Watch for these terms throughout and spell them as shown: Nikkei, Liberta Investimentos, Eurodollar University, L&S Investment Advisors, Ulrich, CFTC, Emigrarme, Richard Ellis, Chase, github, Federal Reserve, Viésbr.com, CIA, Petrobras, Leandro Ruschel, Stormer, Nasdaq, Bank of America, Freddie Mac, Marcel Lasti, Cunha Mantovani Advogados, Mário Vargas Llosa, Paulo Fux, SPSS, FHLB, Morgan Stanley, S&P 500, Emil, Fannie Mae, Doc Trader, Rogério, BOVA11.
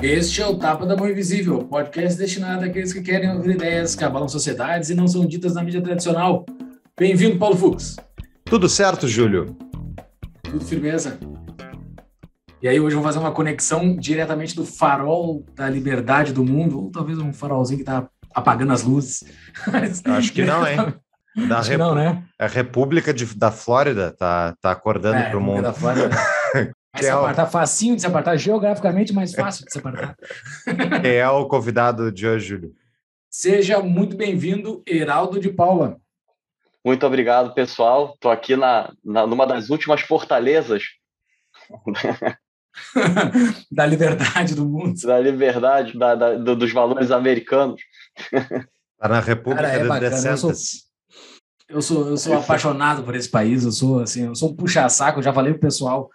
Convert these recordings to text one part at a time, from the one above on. Este é o Tapa da Mão Invisível, podcast destinado àqueles que querem ouvir ideias que abalam sociedades e não são ditas na mídia tradicional. Bem-vindo, Paulo Fux. Tudo certo, Júlio. Tudo firmeza. E aí hoje vamos fazer uma conexão diretamente do farol da liberdade do mundo, ou talvez um farolzinho que está apagando as luzes. Acho que não, hein? Não, né? A República da Flórida tá acordando para o mundo. Da Flórida. Se apartar, facinho de se apartar, geograficamente mais fácil de se apartar. É o convidado de hoje, Júlio. Seja muito bem-vindo, Eraldo De Paola. Muito obrigado, pessoal. Estou aqui numa das últimas fortalezas da liberdade do mundo. Da liberdade, dos valores americanos. Está na República dos Decentes. Eu sou apaixonado por esse país, eu sou um puxa-saco, já falei pro pessoal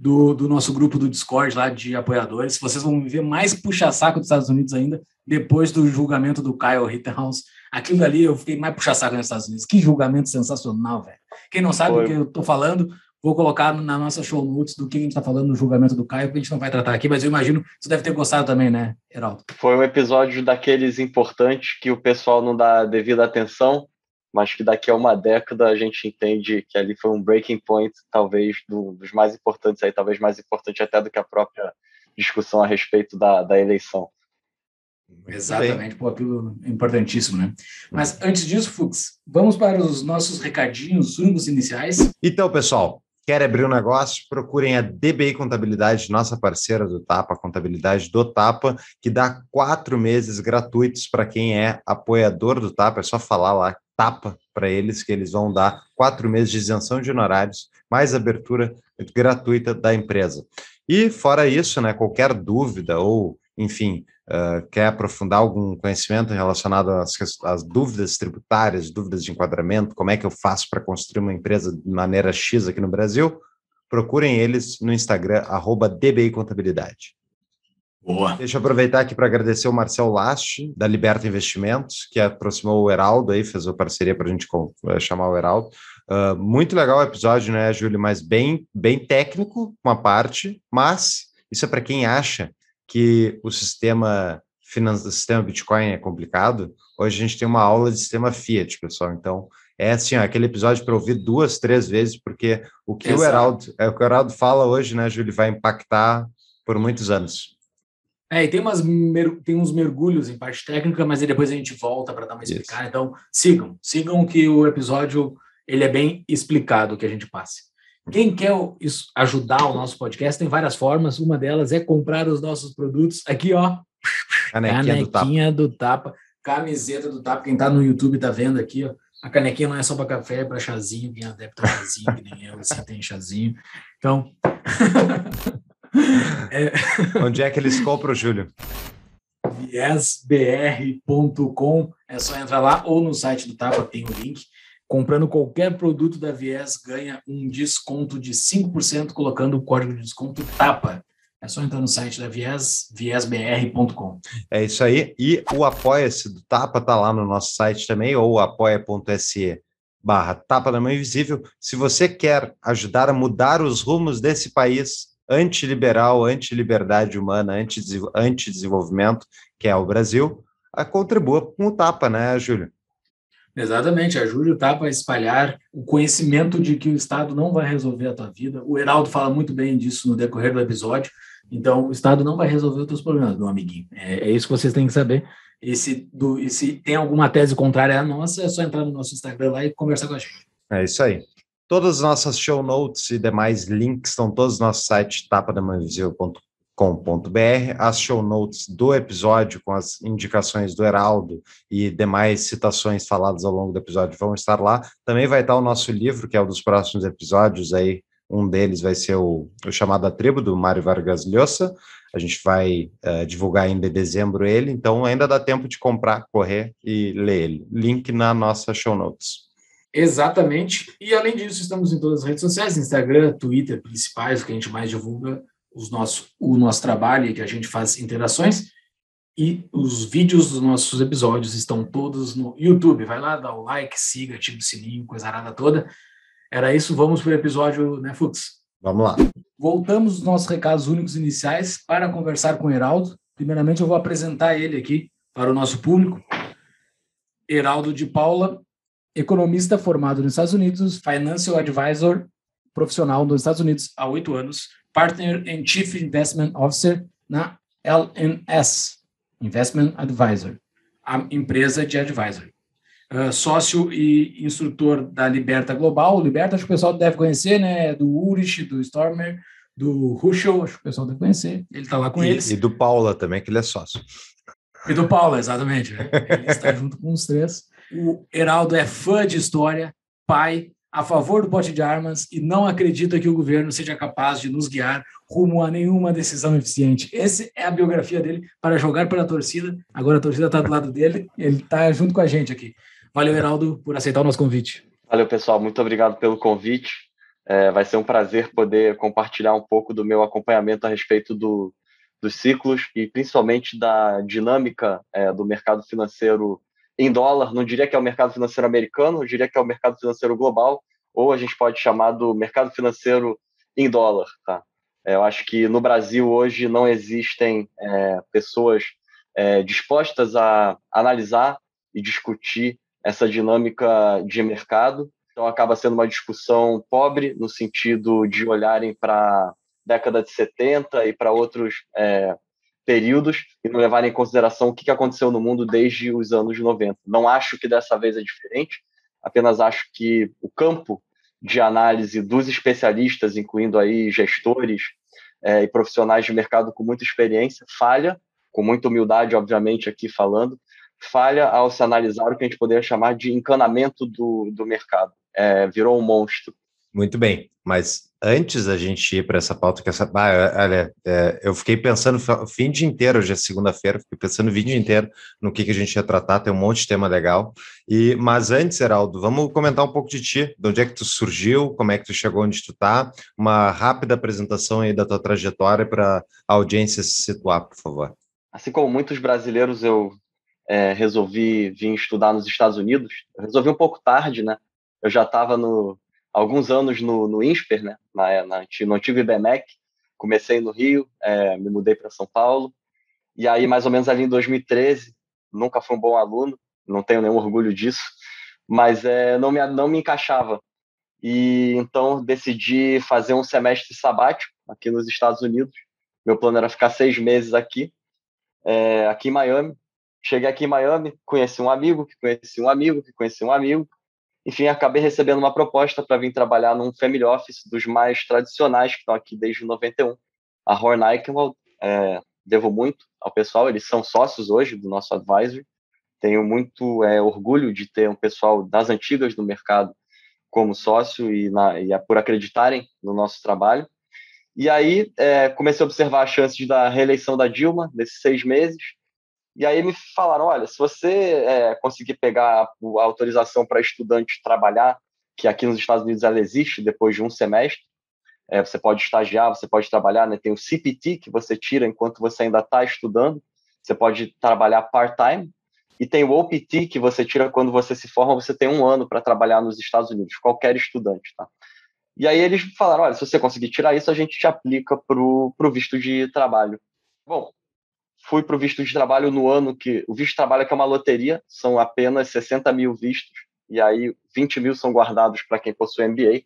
do nosso grupo do Discord lá de apoiadores. Vocês vão ver mais puxa-saco dos Estados Unidos ainda, depois do julgamento do Kyle Ritterhouse. Aquilo ali eu fiquei mais puxa-saco nos Estados Unidos. Que julgamento sensacional, velho. Quem não sabe o que eu tô falando, vou colocar na nossa show notes do que a gente tá falando no julgamento do Kyle, que a gente não vai tratar aqui, mas eu imagino que você deve ter gostado também, né, Eraldo? Foi um episódio daqueles importantes que o pessoal não dá devida atenção, mas que daqui a uma década a gente entende que ali foi um breaking point, talvez dos mais importantes aí, talvez mais importante até do que a própria discussão a respeito da eleição. Exatamente, pô, aquilo é importantíssimo, né? Mas antes disso, Fux, vamos para os nossos recadinhos únicos iniciais. Então, pessoal, quer abrir um negócio? Procurem a DBI Contabilidade, nossa parceira do Tapa, a contabilidade do Tapa, que dá 4 meses gratuitos para quem é apoiador do Tapa. É só falar lá, Tapa, para eles, que eles vão dar 4 meses de isenção de honorários, mais abertura gratuita da empresa. E fora isso, né, qualquer dúvida ou, enfim, quer aprofundar algum conhecimento relacionado às dúvidas tributárias, dúvidas de enquadramento, como é que eu faço para construir uma empresa de maneira X aqui no Brasil, procurem eles no Instagram, @dbicontabilidade. Boa. Deixa eu aproveitar aqui para agradecer o Marcel Lasti, da Liberta Investimentos, que aproximou o Eraldo, aí fez a parceria para a gente chamar o Eraldo. Muito legal o episódio, né, Júlio? Mas bem técnico, uma parte, mas isso é para quem acha que o sistema financeiro, o sistema Bitcoin é complicado. Hoje a gente tem uma aula de sistema Fiat, pessoal, então é assim, ó, aquele episódio para ouvir 2, 3 vezes, porque o que o Eraldo fala hoje, né, Júlio, vai impactar por muitos anos. E tem uns mergulhos em parte técnica, mas aí depois a gente volta para dar uma explicada. Isso. Então, sigam que o episódio ele é bem explicado, que a gente passe. Quem quer ajudar o nosso podcast tem várias formas. Uma delas é comprar os nossos produtos. Aqui, ó, canequinha do Tapa, camiseta do Tapa. Quem está no YouTube está vendo aqui, ó. A canequinha não é só para café, é para chazinho. Quem é adepto a chazinho, que nem eu, assim, tem chazinho. Então... Onde é que eles compram, Júlio? Viésbr.com, é só entrar lá, ou no site do Tapa tem o link. Comprando qualquer produto da Viés ganha um desconto de 5% colocando o código de desconto TAPA. É só entrar no site da Viés, viésbr.com. É isso aí, e o Apoia-se do Tapa está lá no nosso site também, ou apoia.se/Tapa da Mão Invisível. Se você quer ajudar a mudar os rumos desse país antiliberal, antiliberdade humana, antidesenvolvimento, que é o Brasil, contribua com o Tapa, né, Júlio? Exatamente, ajude o Tapa a espalhar o conhecimento de que o Estado não vai resolver a tua vida. O Eraldo fala muito bem disso no decorrer do episódio. Então, o Estado não vai resolver os teus problemas, meu amiguinho. É isso que vocês têm que saber. E se tem alguma tese contrária à nossa, é só entrar no nosso Instagram lá e conversar com a gente. É isso aí. Todas as nossas show notes e demais links estão todos no nosso site tapadamaoinvisível.com.br. As show notes do episódio com as indicações do Eraldo e demais citações faladas ao longo do episódio vão estar lá. Também vai estar o nosso livro, que é um dos próximos episódios aí Um deles vai ser o chamado A Tribo, do Mário Vargas Llosa. A gente vai divulgar ainda em dezembro ele, então ainda dá tempo de comprar, correr e ler ele. Link na nossa show notes. Exatamente. E além disso, estamos em todas as redes sociais, Instagram, Twitter, principais, que a gente mais divulga o nosso trabalho e que a gente faz interações. E os vídeos dos nossos episódios estão todos no YouTube. Vai lá, dá o like, siga, ativa o sininho, coisa arada toda. Era isso, vamos para o episódio, né, Fux? Vamos lá. Voltamos aos nossos recados únicos iniciais para conversar com o Eraldo. Primeiramente, eu vou apresentar ele aqui para o nosso público. Eraldo de Paola, economista formado nos Estados Unidos, Financial Advisor profissional nos Estados Unidos há 8 anos, Partner and Chief Investment Officer na L&S Investment Advisor, a empresa de advisor. Sócio e instrutor da Liberta Global. Liberta, acho que o pessoal deve conhecer, né? Do Ulrich, do Stormer, do Ruschel, acho que o pessoal deve conhecer. Ele está lá com eles. E do Paula também, que ele é sócio. E do Paula, exatamente. Né? Ele está junto com os três. O Eraldo é fã de história, pai, a favor do porte de armas e não acredita que o governo seja capaz de nos guiar rumo a nenhuma decisão eficiente. Essa é a biografia dele para jogar pela torcida. Agora a torcida está do lado dele, ele está junto com a gente aqui. Valeu, Eraldo, por aceitar o nosso convite. Valeu, pessoal. Muito obrigado pelo convite. Vai ser um prazer poder compartilhar um pouco do meu acompanhamento a respeito dos ciclos e principalmente da dinâmica do mercado financeiro em dólar. Não diria que é o mercado financeiro americano, eu diria que é o mercado financeiro global, ou a gente pode chamar do mercado financeiro em dólar. Tá? Eu acho que no Brasil hoje não existem pessoas dispostas a analisar e discutir essa dinâmica de mercado. Então acaba sendo uma discussão pobre, no sentido de olharem para a década de 70 e para outros períodos e não levar em consideração o que aconteceu no mundo desde os anos 90. Não acho que dessa vez é diferente, apenas acho que o campo de análise dos especialistas, incluindo aí gestores e profissionais de mercado com muita experiência, falha, com muita humildade, obviamente, aqui falando, falha ao se analisar o que a gente poderia chamar de encanamento do mercado. Virou um monstro. Muito bem, mas antes da gente ir para essa pauta, que essa. Olha, eu fiquei pensando o fim de inteiro, hoje é segunda-feira, fiquei pensando o vídeo inteiro no que a gente ia tratar, tem um monte de tema legal. Mas antes, Eraldo, vamos comentar um pouco de ti, de onde é que tu surgiu, como é que tu chegou onde tu tá, uma rápida apresentação aí da tua trajetória para a audiência se situar, por favor. Assim como muitos brasileiros, eu resolvi vir estudar nos Estados Unidos. Eu resolvi um pouco tarde, né? Eu já estava alguns anos no INSPER, né? No antigo IBMEC, comecei no Rio, me mudei para São Paulo, e aí mais ou menos ali em 2013, nunca fui um bom aluno, não tenho nenhum orgulho disso, mas não me encaixava, e então decidi fazer um semestre sabático aqui nos Estados Unidos. Meu plano era ficar 6 meses aqui em Miami. Cheguei aqui em Miami, conheci um amigo, que conheci um amigo, que conheci um amigo. Enfim, acabei recebendo uma proposta para vir trabalhar num family office dos mais tradicionais, que estão aqui desde 91. A Horn Eichenwald, devo muito ao pessoal, eles são sócios hoje do nosso advisor. Tenho muito orgulho de ter um pessoal das antigas do mercado como sócio e por acreditarem no nosso trabalho. E aí comecei a observar as chances da reeleição da Dilma nesses 6 meses. E aí me falaram, olha, se você conseguir pegar a autorização para estudante trabalhar, que aqui nos Estados Unidos ela existe depois de um semestre, você pode estagiar, você pode trabalhar, né? Tem o CPT que você tira enquanto você ainda está estudando, você pode trabalhar part-time, e tem o OPT que você tira quando você se forma, você tem 1 ano para trabalhar nos Estados Unidos, qualquer estudante, tá? E aí eles falaram, olha, se você conseguir tirar isso, a gente te aplica para o visto de trabalho. Bom, fui para o visto de trabalho no ano que... O visto de trabalho é uma loteria, são apenas 60 mil vistos, e aí 20 mil são guardados para quem possui MBA.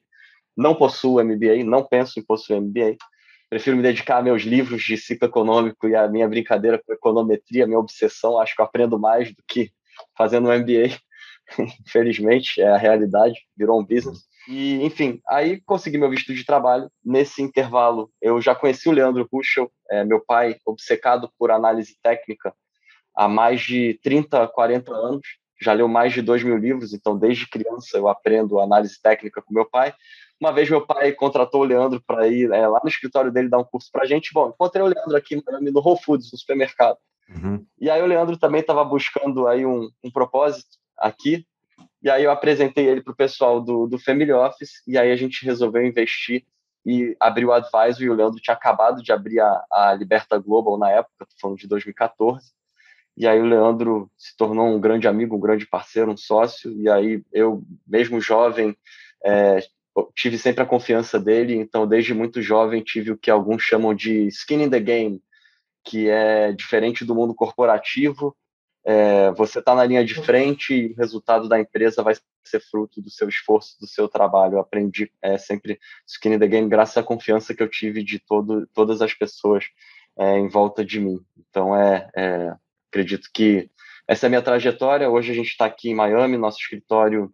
Não possuo MBA, não penso em possuir MBA. Prefiro me dedicar a meus livros de ciclo econômico e a minha brincadeira com econometria, minha obsessão. Acho que eu aprendo mais do que fazendo um MBA. Infelizmente, é a realidade, virou um business. E, enfim, aí consegui meu visto de trabalho. Nesse intervalo, eu já conheci o Leandro Ruschel, meu pai, obcecado por análise técnica há mais de 30, 40 anos. Já leu mais de 2.000 livros, então desde criança eu aprendo análise técnica com meu pai. Uma vez meu pai contratou o Leandro para ir lá no escritório dele dar um curso para a gente. Bom, encontrei o Leandro aqui em Miami, no Whole Foods, no supermercado. Uhum. E aí o Leandro também estava buscando aí um propósito aqui. E aí eu apresentei ele para o pessoal do Family Office. E aí a gente resolveu investir e abrir o Advisory. O Leandro tinha acabado de abrir a Liberta Global na época, falando de 2014. E aí o Leandro se tornou um grande amigo, um grande parceiro, um sócio. E aí eu, mesmo jovem... tive sempre a confiança dele, então desde muito jovem tive o que alguns chamam de skin in the game, que é diferente do mundo corporativo, você está na linha de frente e o resultado da empresa vai ser fruto do seu esforço, do seu trabalho. Eu aprendi sempre skin in the game graças à confiança que eu tive de todas as pessoas em volta de mim. Então acredito que essa é a minha trajetória. Hoje a gente está aqui em Miami, nosso escritório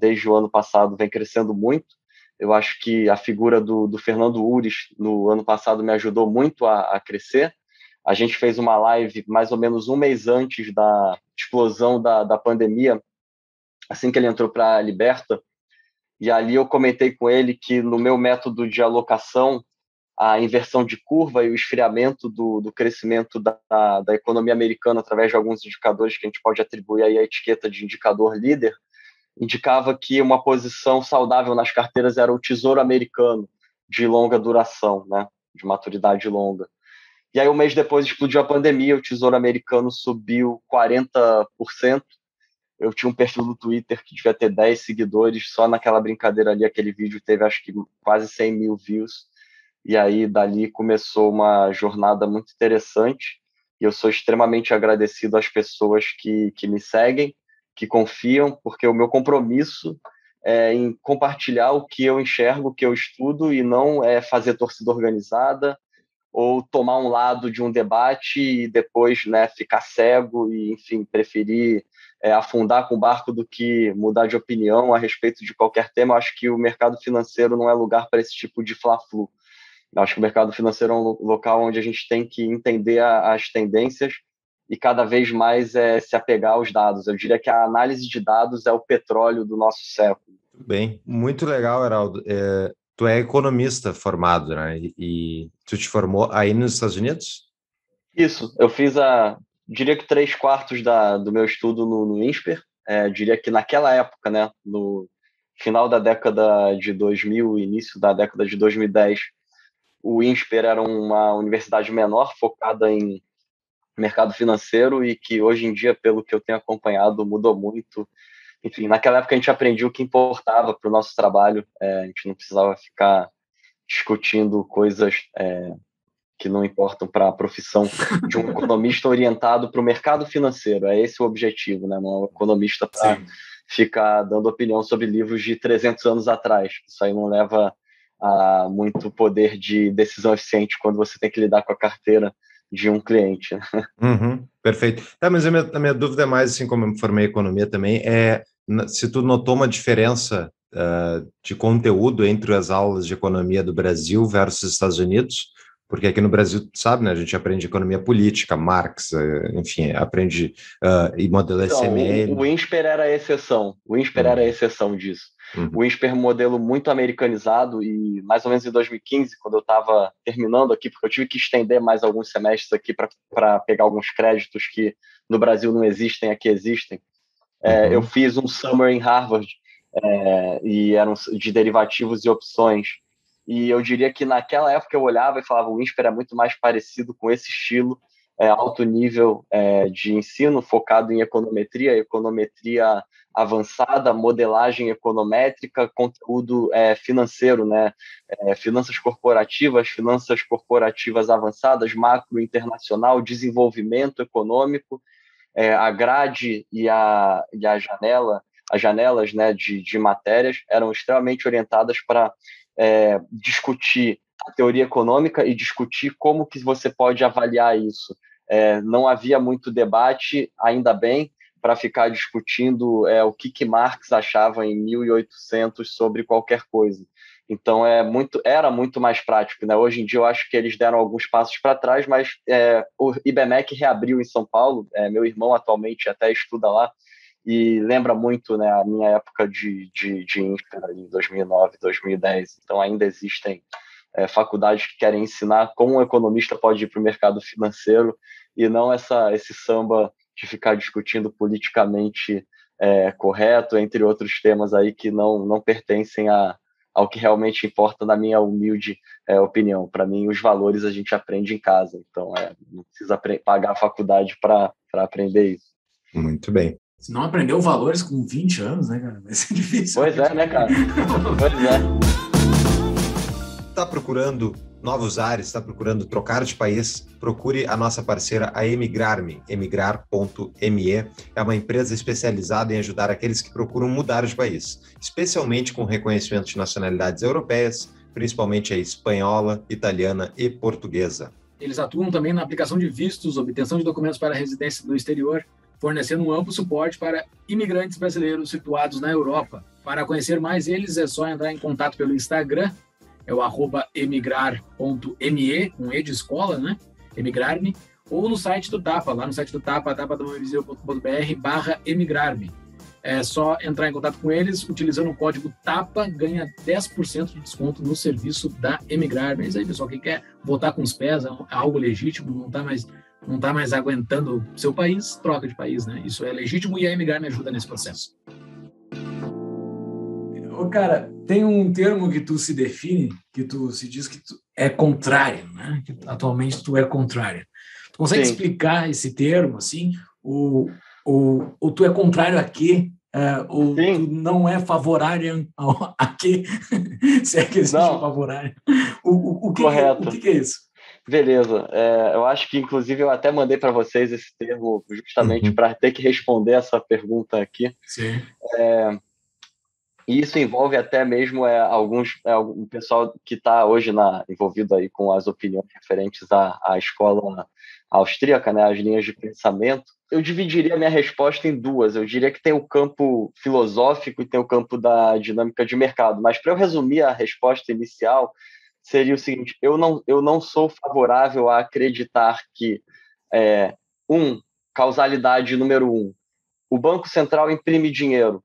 desde o ano passado vem crescendo muito. Eu acho que a figura do Fernando Ulrich no ano passado me ajudou muito a crescer. A gente fez uma live mais ou menos um mês antes da explosão da pandemia, assim que ele entrou para a Liberta, e ali eu comentei com ele que no meu método de alocação, a inversão de curva e o esfriamento do crescimento da economia americana através de alguns indicadores que a gente pode atribuir aí à etiqueta de indicador líder, indicava que uma posição saudável nas carteiras era o tesouro americano de longa duração, né? De maturidade longa. E aí, um mês depois, explodiu a pandemia, o tesouro americano subiu 40%. Eu tinha um perfil do Twitter que devia ter 10 seguidores, só naquela brincadeira ali, aquele vídeo teve, acho que, quase 100 mil views. E aí, dali, começou uma jornada muito interessante. E eu sou extremamente agradecido às pessoas que me seguem, que confiam, porque o meu compromisso é em compartilhar o que eu enxergo, o que eu estudo, e não é fazer torcida organizada ou tomar um lado de um debate e depois, né, ficar cego e, enfim, preferir afundar com o barco do que mudar de opinião a respeito de qualquer tema. Eu acho que o mercado financeiro não é lugar para esse tipo de fla-flu. Eu acho que o mercado financeiro é um local onde a gente tem que entender as tendências e cada vez mais se apegar aos dados. Eu diria que a análise de dados é o petróleo do nosso século. Muito bem, muito legal, Eraldo. Tu é economista formado, né? E tu te formou aí nos Estados Unidos? Isso, eu fiz, diria que 3/4 do meu estudo no INSPER. Diria que naquela época, né, no final da década de 2000, início da década de 2010, o INSPER era uma universidade menor, focada em mercado financeiro, e que hoje em dia, pelo que eu tenho acompanhado, mudou muito. Enfim, naquela época a gente aprendia o que importava para o nosso trabalho, a gente não precisava ficar discutindo coisas que não importam para a profissão de um economista orientado para o mercado financeiro. É esse o objetivo, né? Não é um economista para ficar dando opinião sobre livros de 300 anos atrás. Isso aí não leva a muito poder de decisão eficiente quando você tem que lidar com a carteira de um cliente. Uhum, perfeito. Mas a minha dúvida é mais, assim, como eu me formei em economia também, é se tu notou uma diferença de conteúdo entre as aulas de economia do Brasil versus Estados Unidos, porque aqui no Brasil, tu sabe, né, a gente aprende economia política, Marx, enfim, aprende e modelo SML. O INSPER era a exceção, era a exceção disso. Uhum. O INSPER é um modelo muito americanizado, e mais ou menos em 2015, quando eu estava terminando aqui, porque eu tive que estender mais alguns semestres aqui para pegar alguns créditos que no Brasil não existem, aqui existem. Eu fiz um summer em Harvard, e eram de derivativos e opções. E eu diria que naquela época eu olhava e falava, o INSPER é muito mais parecido com esse estilo, alto nível de ensino, focado em econometria avançada, modelagem econométrica, conteúdo financeiro, né? Finanças corporativas avançadas, macro internacional, desenvolvimento econômico, a grade e a janela, as janelas, né, de matérias eram extremamente orientadas para discutir a teoria econômica e discutir como que você pode avaliar isso. Não havia muito debate, ainda bem, para ficar discutindo o que Marx achava em 1800 sobre qualquer coisa. Então, era muito mais prático, né? Hoje em dia, eu acho que eles deram alguns passos para trás, mas o IBMEC reabriu em São Paulo, meu irmão atualmente até estuda lá, e lembra muito, né, a minha época de infra, em 2009, 2010. Então ainda existem faculdades que querem ensinar como um economista pode ir para o mercado financeiro e não esse samba de ficar discutindo politicamente correto, entre outros temas aí que não pertencem ao que realmente importa, na minha humilde opinião. Para mim, os valores a gente aprende em casa, então não precisa pagar a faculdade para aprender isso. Muito bem. Se não aprendeu valores com 20 anos, né, cara? Vai ser difícil. Pois é, né, cara? Pois é. Está procurando novos ares, está procurando trocar de país? Procure a nossa parceira, a Emigrarme, emigrar.me. É uma empresa especializada em ajudar aqueles que procuram mudar de país, especialmente com reconhecimento de nacionalidades europeias, principalmente a espanhola, italiana e portuguesa. Eles atuam também na aplicação de vistos, obtenção de documentos para residência no exterior, fornecendo um amplo suporte para imigrantes brasileiros situados na Europa. Para conhecer mais eles, é só entrar em contato pelo Instagram, é o @emigrar.me, um E de escola, né? Emigrarme, ou no site do Tapa, lá no site do Tapa, tapadamãoinvisível.com.br/emigrarme. É só entrar em contato com eles, utilizando o código TAPA, ganha 10% de desconto no serviço da Emigrarme. É isso aí, pessoal, quem quer voltar com os pés, é algo legítimo, não está mais aguentando seu país, troca de país, né? Isso é legítimo e a Emigrarme ajuda nesse processo. Ô, cara, tem um termo que tu se define, que tu se diz que tu é contrário, né? Que atualmente tu é contrário. Tu consegue explicar esse termo, assim? Ou tu é contrário a quê? Ou Sim. tu não é favorário a quê? Se é que existe um favorário. O que é isso? Beleza, eu acho que inclusive eu até mandei para vocês esse termo justamente para ter que responder essa pergunta aqui. Sim. E isso envolve até mesmo algum pessoal que está hoje envolvido aí com as opiniões referentes à escola austríaca, né, as linhas de pensamento. Eu dividiria a minha resposta em duas. Eu diria que tem o campo filosófico e tem o campo da dinâmica de mercado. Mas para eu resumir a resposta inicial, seria o seguinte: eu não sou favorável a acreditar que, causalidade número 1, o Banco Central imprime dinheiro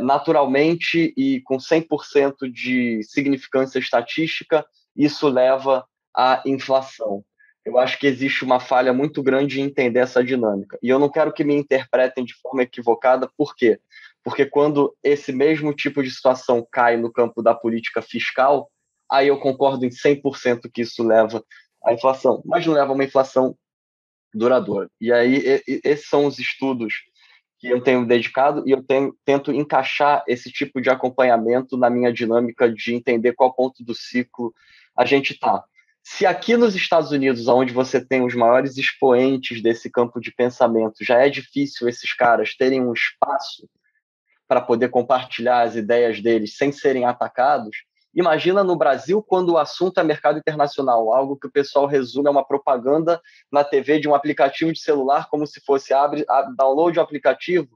naturalmente e com 100% de significância estatística, isso leva à inflação. Eu acho que existe uma falha muito grande em entender essa dinâmica. E eu não quero que me interpretem de forma equivocada, por quê? Porque quando esse mesmo tipo de situação cai no campo da política fiscal, aí eu concordo em 100% que isso leva à inflação, mas não leva a uma inflação duradoura. E aí, esses são os estudos que eu tenho dedicado e eu tento encaixar esse tipo de acompanhamento na minha dinâmica de entender qual ponto do ciclo a gente está. Se aqui nos Estados Unidos, onde você tem os maiores expoentes desse campo de pensamento, já é difícil esses caras terem um espaço para poder compartilhar as ideias deles sem serem atacados, imagina no Brasil, quando o assunto é mercado internacional, algo que o pessoal resume a uma propaganda na TV de um aplicativo de celular, como se fosse download um aplicativo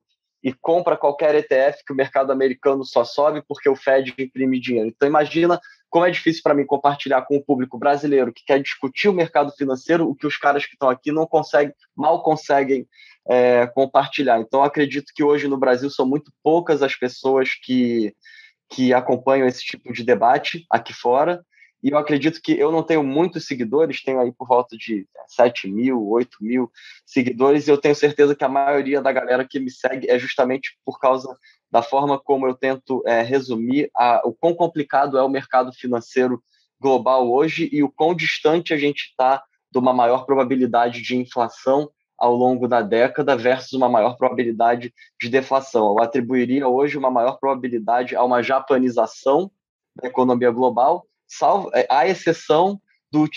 e compra qualquer ETF que o mercado americano só sobe porque o Fed imprime dinheiro. Então imagina como é difícil para mim compartilhar com o público brasileiro que quer discutir o mercado financeiro, o que os caras que estão aqui não conseguem, mal conseguem compartilhar. Então eu acredito que hoje no Brasil são muito poucas as pessoas que acompanham esse tipo de debate aqui fora, e eu acredito que eu não tenho muitos seguidores, tenho aí por volta de 7 mil, 8 mil seguidores, e eu tenho certeza que a maioria da galera que me segue é justamente por causa da forma como eu tento resumir o quão complicado é o mercado financeiro global hoje e o quão distante a gente está de uma maior probabilidade de inflação ao longo da década versus uma maior probabilidade de deflação. Eu atribuiria hoje uma maior probabilidade a uma japanização da economia global, salvo à exceção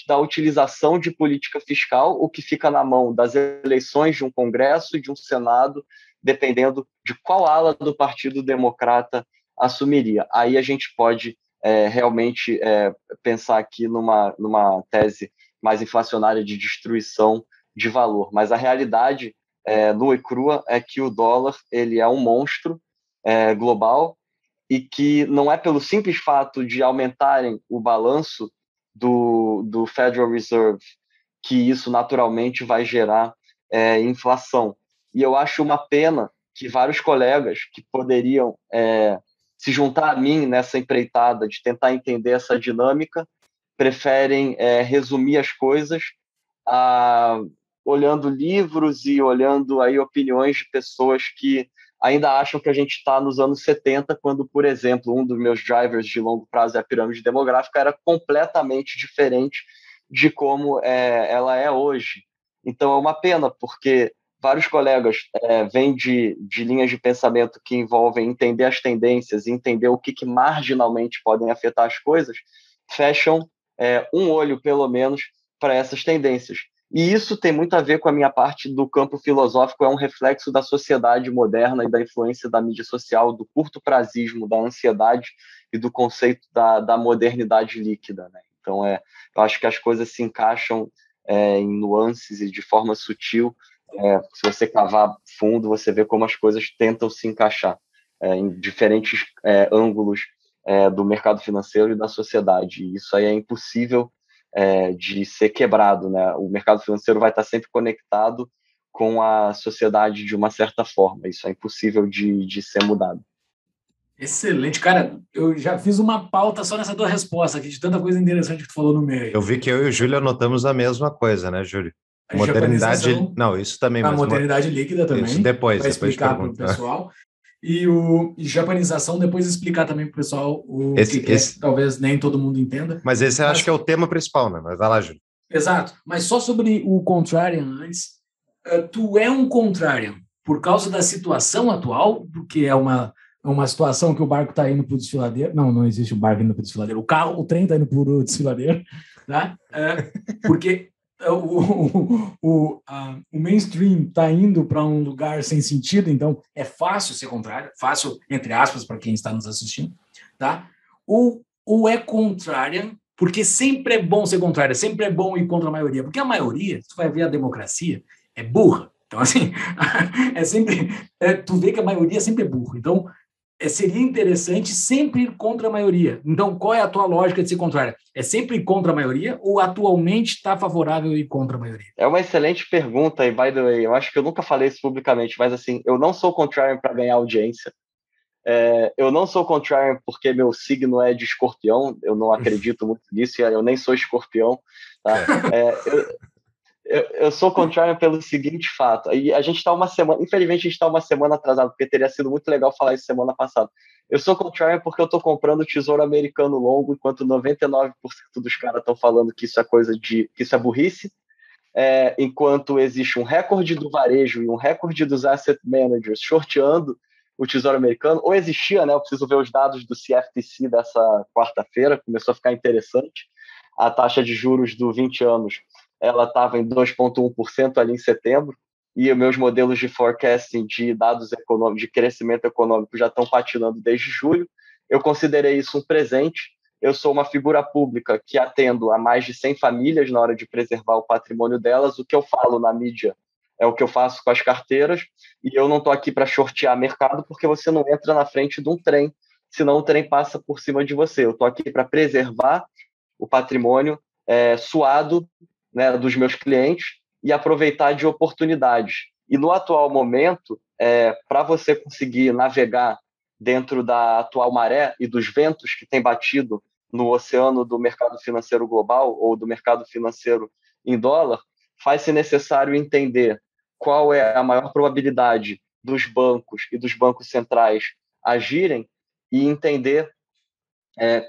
da utilização de política fiscal, o que fica na mão das eleições de um Congresso e de um Senado, dependendo de qual ala do Partido Democrata assumiria. Aí a gente pode realmente pensar aqui numa tese mais inflacionária de destruição de valor, mas a realidade nua e crua é que o dólar ele é um monstro global e que não é pelo simples fato de aumentarem o balanço do Federal Reserve que isso naturalmente vai gerar inflação. E eu acho uma pena que vários colegas que poderiam se juntar a mim nessa empreitada de tentar entender essa dinâmica preferem resumir as coisas olhando livros e olhando aí opiniões de pessoas que ainda acham que a gente está nos anos 70, quando, por exemplo, um dos meus drivers de longo prazo é a pirâmide demográfica, era completamente diferente de como ela é hoje. Então é uma pena, porque vários colegas vêm de linhas de pensamento que envolvem entender as tendências e entender o que marginalmente podem afetar as coisas, fecham um olho, pelo menos, para essas tendências. E isso tem muito a ver com a minha parte do campo filosófico, é um reflexo da sociedade moderna e da influência da mídia social, do curto-prazismo, da ansiedade e do conceito da modernidade líquida, né? Então, eu acho que as coisas se encaixam em nuances e de forma sutil. Se você cavar fundo, você vê como as coisas tentam se encaixar em diferentes ângulos do mercado financeiro e da sociedade. E isso aí é impossível de ser quebrado, né? O mercado financeiro vai estar sempre conectado com a sociedade de uma certa forma. Isso é impossível de ser mudado. Excelente, cara, eu já fiz uma pauta só nessa tua resposta aqui, de tanta coisa interessante que tu falou no meio. Eu vi que eu e o Júlio anotamos a mesma coisa, né, Júlio? A modernidade, não, isso também. A modernidade líquida também, isso depois, para explicar para o pessoal. E japanização, depois explicar também para o pessoal o que talvez nem todo mundo entenda. Mas esse acho que é o tema principal, né? Mas vai lá, Júlio. Exato, mas só sobre o contrarian antes, tu é um contrarian por causa da situação atual, porque é uma situação que o barco está indo para o desfiladeiro. Não, não existe o barco indo para o desfiladeiro. O trem está indo para o desfiladeiro, tá? Porque o mainstream está indo para um lugar sem sentido, então é fácil ser contrário, fácil, entre aspas, para quem está nos assistindo, tá? Ou é contrária, porque sempre é bom ser contrária, sempre é bom ir contra a maioria, porque a maioria, você vai ver a democracia, é burra. Então, assim, é sempre... tu vê que a maioria sempre é burra. Então, seria interessante sempre ir contra a maioria. Então, qual é a tua lógica de ser contrária? É sempre ir contra a maioria ou atualmente está favorável ir contra a maioria? É uma excelente pergunta, e by the way, eu acho que eu nunca falei isso publicamente, mas assim, eu não sou contrário para ganhar audiência. Eu não sou contrário porque meu signo é de escorpião, eu não acredito muito nisso, e eu nem sou escorpião. Tá? Eu sou contrário pelo seguinte fato, e a gente está uma semana, infelizmente a gente está uma semana atrasado, porque teria sido muito legal falar isso semana passada. Eu sou contrário porque eu estou comprando tesouro americano longo, enquanto 99% dos caras estão falando que isso é coisa de, que isso é burrice, enquanto existe um recorde do varejo e um recorde dos asset managers shorteando o tesouro americano, ou existia, né? Eu preciso ver os dados do CFTC dessa quarta-feira, começou a ficar interessante, a taxa de juros do 20 anos ela estava em 2,1% ali em setembro, e os meus modelos de forecasting de dados econômicos, de crescimento econômico, já estão patinando desde julho. Eu considerei isso um presente. Eu sou uma figura pública que atendo a mais de 100 famílias na hora de preservar o patrimônio delas. O que eu falo na mídia é o que eu faço com as carteiras, e eu não estou aqui para shortear mercado, porque você não entra na frente de um trem, senão o trem passa por cima de você. Eu estou aqui para preservar o patrimônio suado, né, dos meus clientes, e aproveitar de oportunidades. E no atual momento, para você conseguir navegar dentro da atual maré e dos ventos que tem batido no oceano do mercado financeiro global ou do mercado financeiro em dólar, faz-se necessário entender qual é a maior probabilidade dos bancos e dos bancos centrais agirem, e entender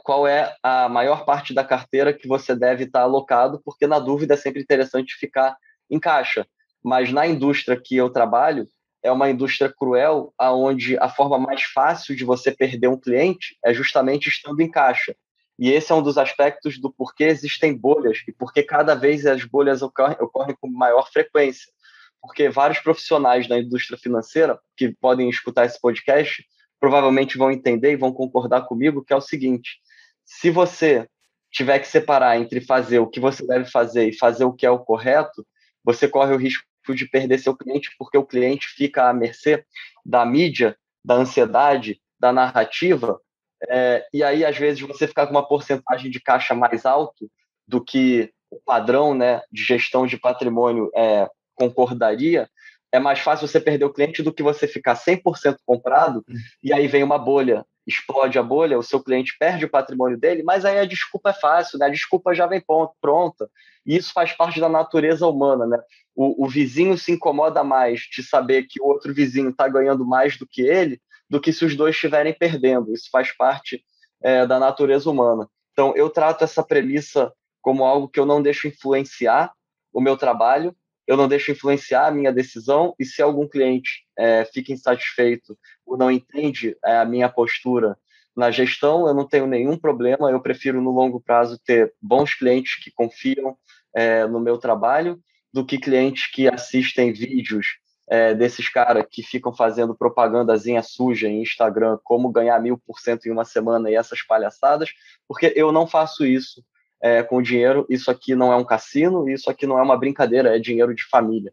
qual é a maior parte da carteira que você deve estar alocado, porque na dúvida é sempre interessante ficar em caixa. Mas na indústria que eu trabalho, é uma indústria cruel, onde a forma mais fácil de você perder um cliente é justamente estando em caixa. E esse é um dos aspectos do porquê existem bolhas, e porque cada vez as bolhas ocorrem com maior frequência. Porque vários profissionais da indústria financeira que podem escutar esse podcast provavelmente vão entender e vão concordar comigo, que é o seguinte: se você tiver que separar entre fazer o que você deve fazer e fazer o que é o correto, você corre o risco de perder seu cliente, porque o cliente fica à mercê da mídia, da ansiedade, da narrativa, e aí, às vezes, você ficar com uma porcentagem de caixa mais alto do que o padrão, né, de gestão de patrimônio concordaria, é mais fácil você perder o cliente do que você ficar 100% comprado e aí vem uma bolha, explode a bolha, o seu cliente perde o patrimônio dele, mas aí a desculpa é fácil, né? A desculpa já vem pronta. E isso faz parte da natureza humana, né? O vizinho se incomoda mais de saber que o outro vizinho está ganhando mais do que ele, do que se os dois estiverem perdendo. Isso faz parte da natureza humana. Então, eu trato essa premissa como algo que eu não deixo influenciar o meu trabalho, eu não deixo influenciar a minha decisão, e se algum cliente fica insatisfeito ou não entende a minha postura na gestão, eu não tenho nenhum problema, eu prefiro no longo prazo ter bons clientes que confiam no meu trabalho do que clientes que assistem vídeos desses caras que ficam fazendo propagandazinha suja em Instagram, como ganhar 1000% em uma semana e essas palhaçadas, porque eu não faço isso com dinheiro. Isso aqui não é um cassino, isso aqui não é uma brincadeira, é dinheiro de família.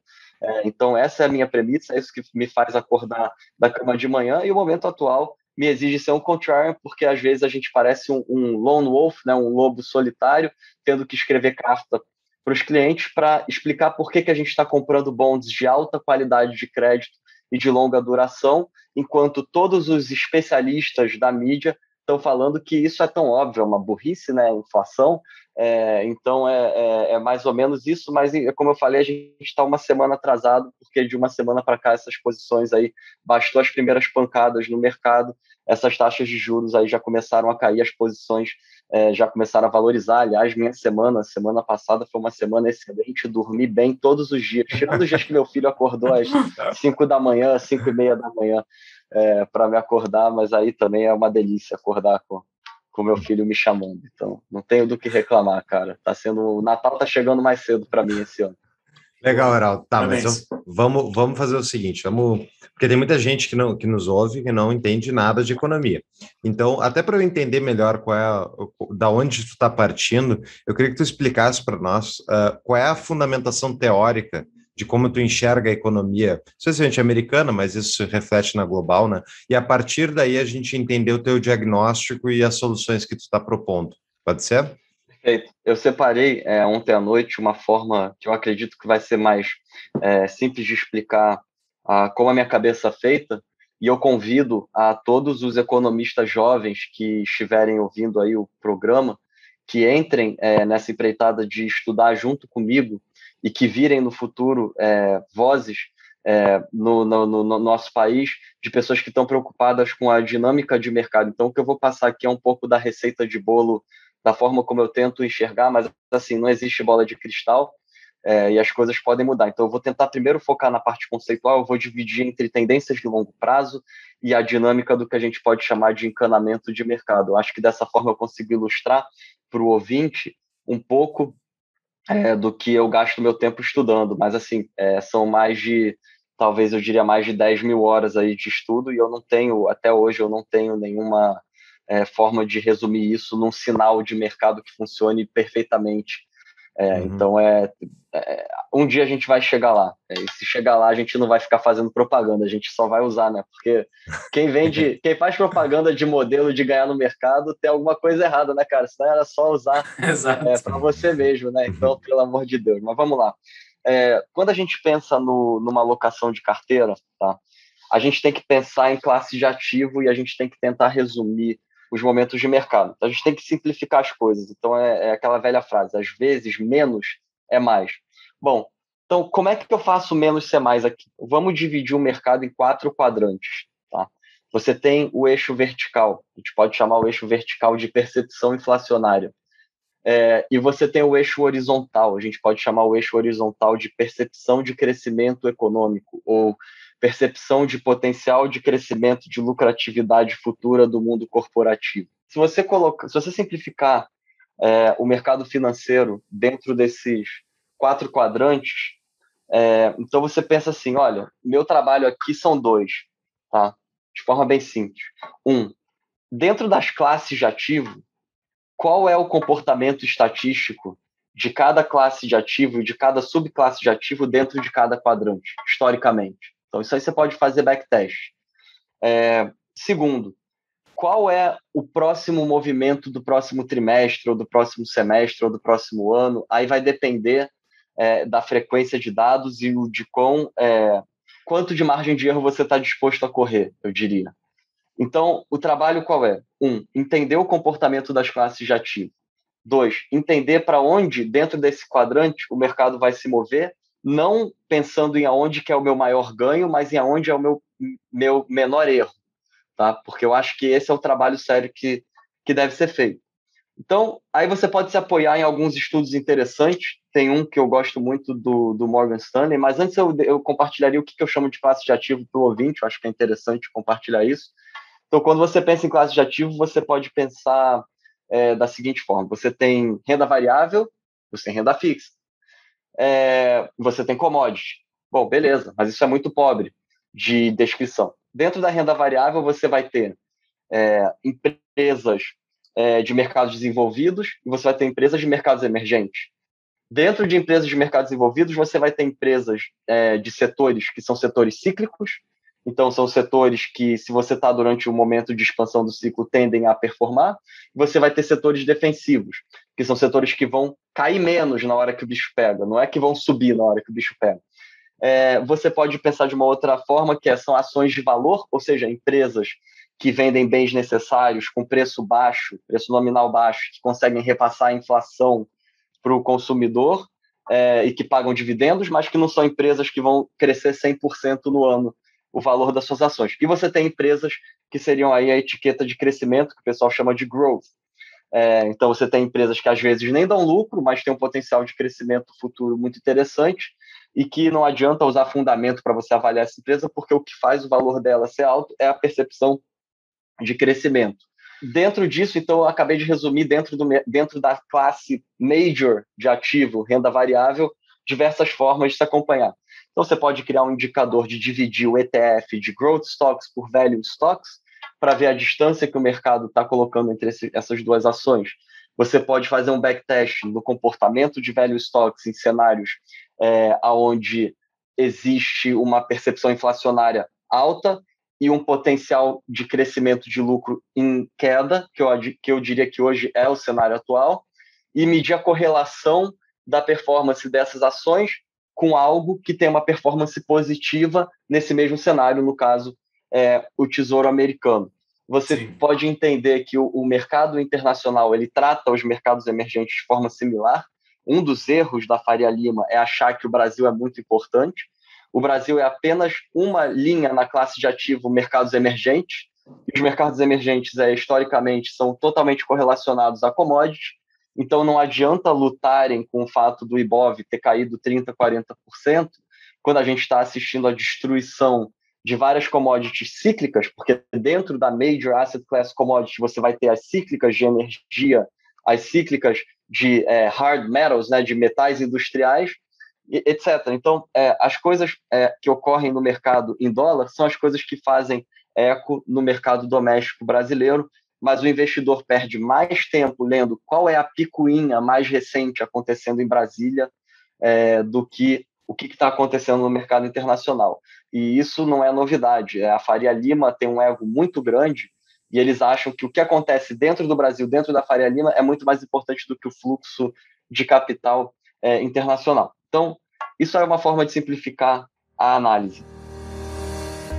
Então essa é a minha premissa, é isso que me faz acordar da cama de manhã, e o momento atual me exige ser um contrarian, porque às vezes a gente parece um lone wolf, né, um lobo solitário, tendo que escrever carta para os clientes para explicar por que a gente está comprando bonds de alta qualidade de crédito e de longa duração, enquanto todos os especialistas da mídia estão falando que isso é tão óbvio, é uma burrice, né, inflação. Então é mais ou menos isso, mas como eu falei, a gente está uma semana atrasado, porque de uma semana para cá essas posições aí, bastou as primeiras pancadas no mercado, essas taxas de juros aí já começaram a cair, as posições já começaram a valorizar. Aliás, minha semana passada foi uma semana excelente, dormi bem todos os dias, tirando os dias que meu filho acordou às 5 da manhã, 5 e meia da manhã para me acordar, mas aí também é uma delícia acordar com meu filho me chamando, então não tenho do que reclamar, cara. O Natal tá chegando mais cedo para mim esse ano. Legal, Eraldo. Tá, mas vamos fazer o seguinte, porque tem muita gente que nos ouve que não entende nada de economia. Então, até para eu entender melhor da onde tu tá partindo, eu queria que tu explicasse para nós qual é a fundamentação teórica de como tu enxerga a economia, especialmente americana, mas isso se reflete na global, né? E a partir daí a gente entender o teu diagnóstico e as soluções que tu está propondo. Pode ser? Perfeito. Eu separei ontem à noite uma forma que eu acredito que vai ser mais simples de explicar como a minha cabeça é feita, e eu convido a todos os economistas jovens que estiverem ouvindo aí o programa, que entrem nessa empreitada de estudar junto comigo e que virem no futuro vozes no nosso país de pessoas que estão preocupadas com a dinâmica de mercado. Então, o que eu vou passar aqui é um pouco da receita de bolo, da forma como eu tento enxergar, mas assim, não existe bola de cristal e as coisas podem mudar. Então, eu vou tentar primeiro focar na parte conceitual, eu vou dividir entre tendências de longo prazo e a dinâmica do que a gente pode chamar de encanamento de mercado. Eu acho que dessa forma eu consigo ilustrar para o ouvinte um pouco do que eu gasto meu tempo estudando, mas assim, são mais de 10 mil horas aí de estudo, e eu não tenho, até hoje, eu não tenho nenhuma forma de resumir isso num sinal de mercado que funcione perfeitamente. Então, um dia a gente vai chegar lá, e se chegar lá a gente não vai ficar fazendo propaganda, a gente só vai usar, né? Porque quem faz propaganda de modelo de ganhar no mercado tem alguma coisa errada, né, cara? Senão era só usar para você mesmo, né? Então, pelo amor de Deus. Mas vamos lá. Quando a gente pensa numa alocação de carteira, tá? A gente tem que pensar em classe de ativo e a gente tem que tentar resumir os momentos de mercado. A gente tem que simplificar as coisas. Então, é aquela velha frase, às vezes, menos é mais. Bom, então, como é que eu faço menos ser mais aqui? Vamos dividir o mercado em 4 quadrantes, tá? Você tem o eixo vertical, a gente pode chamar o eixo vertical de percepção inflacionária. E você tem o eixo horizontal, a gente pode chamar o eixo horizontal de percepção de crescimento econômico, ou percepção de potencial de crescimento de lucratividade futura do mundo corporativo. Se você simplificar o mercado financeiro dentro desses 4 quadrantes, então você pensa assim, olha, meu trabalho aqui são 2, tá? De forma bem simples. 1, dentro das classes de ativo, qual é o comportamento estatístico de cada classe de ativo e de cada subclasse de ativo dentro de cada quadrante, historicamente? Então, isso aí você pode fazer backtest. 2, qual é o próximo movimento do próximo trimestre, ou do próximo semestre, ou do próximo ano? Aí vai depender da frequência de dados e de quão quanto de margem de erro você está disposto a correr, eu diria. Então, o trabalho qual é? 1. Entender o comportamento das classes de ativo. 2. Entender para onde, dentro desse quadrante, o mercado vai se mover, não pensando em aonde que é o meu maior ganho, mas em aonde é o meu menor erro, tá? Porque eu acho que esse é o trabalho sério que deve ser feito. Então, aí você pode se apoiar em alguns estudos interessantes. Tem um que eu gosto muito do Morgan Stanley, mas antes eu compartilharia o que eu chamo de classe de ativo para o ouvinte. Eu acho que é interessante compartilhar isso. Então, quando você pensa em classe de ativo, você pode pensar da seguinte forma. Você tem renda variável, você tem renda fixa. Você tem commodities. Bom, beleza, mas isso é muito pobre de descrição. Dentro da renda variável, você vai ter empresas de mercados desenvolvidos e você vai ter empresas de mercados emergentes. Dentro de empresas de mercados desenvolvidos, você vai ter empresas de setores que são setores cíclicos. Então, são setores que, se você está durante um momento de expansão do ciclo, tendem a performar. Você vai ter setores defensivos, que são setores que vão cair menos na hora que o bicho pega, não é que vão subir na hora que o bicho pega. Você pode pensar de uma outra forma, que são ações de valor, ou seja, empresas que vendem bens necessários com preço baixo, preço nominal baixo, que conseguem repassar a inflação para o consumidor e que pagam dividendos, mas que não são empresas que vão crescer 100% no ano o valor das suas ações. E você tem empresas que seriam aí a etiqueta de crescimento, que o pessoal chama de growth. Então, você tem empresas que às vezes nem dão lucro, mas tem um potencial de crescimento futuro muito interessante e que não adianta usar fundamento para você avaliar essa empresa, porque o que faz o valor dela ser alto é a percepção de crescimento. Dentro disso, então, eu acabei de resumir dentro da classe major de ativo, renda variável, diversas formas de se acompanhar. Então, você pode criar um indicador de dividir o ETF de growth stocks por value stocks para ver a distância que o mercado está colocando entre essas duas ações. Você pode fazer um backtest no comportamento de value stocks em cenários onde existe uma percepção inflacionária alta e um potencial de crescimento de lucro em queda, que eu diria que hoje é o cenário atual, e medir a correlação da performance dessas ações com algo que tem uma performance positiva nesse mesmo cenário, no caso, o Tesouro Americano. Você Sim. pode entender que o mercado internacional ele trata os mercados emergentes de forma similar. Um dos erros da Faria Lima é achar que o Brasil é muito importante. O Brasil é apenas uma linha na classe de ativo mercados emergentes. E os mercados emergentes, historicamente, são totalmente correlacionados a commodities. Então, não adianta lutarem com o fato do Ibov ter caído 30%, 40%, quando a gente está assistindo à destruição de várias commodities cíclicas, porque dentro da Major Asset Class Commodities você vai ter as cíclicas de energia, as cíclicas de hard metals, né, de metais industriais, etc. Então, as coisas que ocorrem no mercado em dólar são as coisas que fazem eco no mercado doméstico brasileiro, mas o investidor perde mais tempo lendo qual é a picuinha mais recente acontecendo em Brasília do que o que está acontecendo no mercado internacional. E isso não é novidade. A Faria Lima tem um ego muito grande e eles acham que o que acontece dentro do Brasil, dentro da Faria Lima, é muito mais importante do que o fluxo de capital internacional. Então, isso é uma forma de simplificar a análise.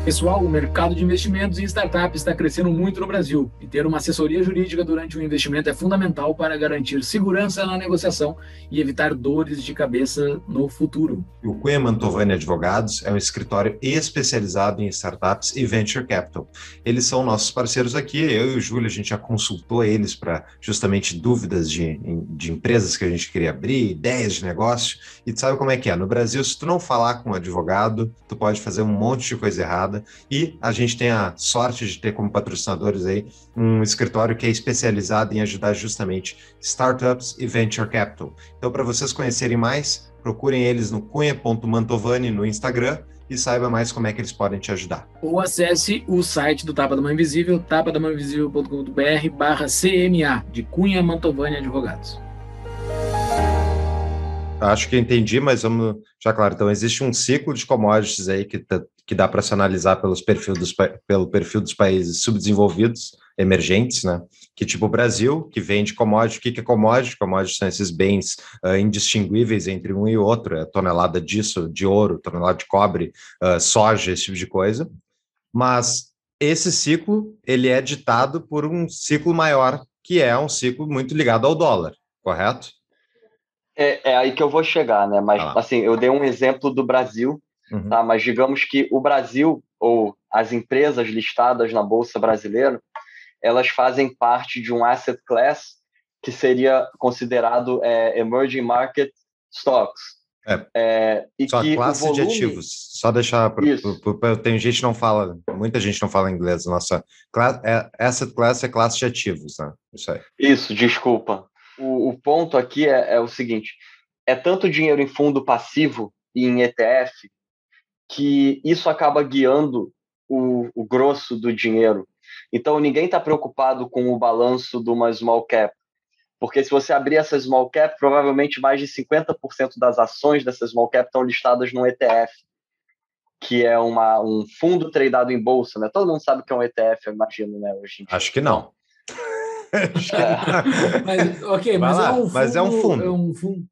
Pessoal, o mercado de investimentos em startups está crescendo muito no Brasil e ter uma assessoria jurídica durante um investimento é fundamental para garantir segurança na negociação e evitar dores de cabeça no futuro. O Cunha Mantovani Advogados é um escritório especializado em startups e venture capital. Eles são nossos parceiros aqui, eu e o Júlio, a gente já consultou eles para justamente dúvidas de empresas que a gente queria abrir, ideias de negócio, e tu sabe como é que é. No Brasil, se tu não falar com um advogado, tu pode fazer um monte de coisa errada. E a gente tem a sorte de ter como patrocinadores aí um escritório que é especializado em ajudar justamente startups e venture capital. Então, para vocês conhecerem mais, procurem eles no cunha.mantovani no Instagram e saiba mais como é que eles podem te ajudar. Ou acesse o site do Tapa da Mão Invisível, tapadamãoinvisível.com.br/CMA, de Cunha Mantovani Advogados. Acho que entendi, mas vamos já claro. Então, existe um ciclo de commodities aí que dá para se analisar pelo perfil dos países subdesenvolvidos, emergentes, né? Que tipo o Brasil, que vende commodity. O que é commodity? Commodity são esses bens indistinguíveis entre um e outro, é tonelada disso, de ouro, tonelada de cobre, soja, esse tipo de coisa. Mas esse ciclo, ele é ditado por um ciclo maior, que é um ciclo muito ligado ao dólar, correto? É aí que eu vou chegar, né? Mas, assim, eu dei um exemplo do Brasil, tá? Mas digamos que o Brasil, ou as empresas listadas na Bolsa Brasileira, elas fazem parte de um asset class que seria considerado emerging market stocks. E só que a classe volume de ativos, só deixar, tem gente não fala, muita gente não fala inglês, nossa, asset class é classe de ativos, né? Isso aí. Isso, desculpa. O ponto aqui é o seguinte, é tanto dinheiro em fundo passivo e em ETF que isso acaba guiando o grosso do dinheiro. Então, ninguém está preocupado com o balanço de uma small cap, porque se você abrir essa small cap, provavelmente mais de 50% das ações dessa small cap estão listadas num ETF, que é um fundo tradado em bolsa, né? Todo mundo sabe o que é um ETF, eu imagino, né? Hoje em dia. Acho que não. Mas, ok, mas é um fundo.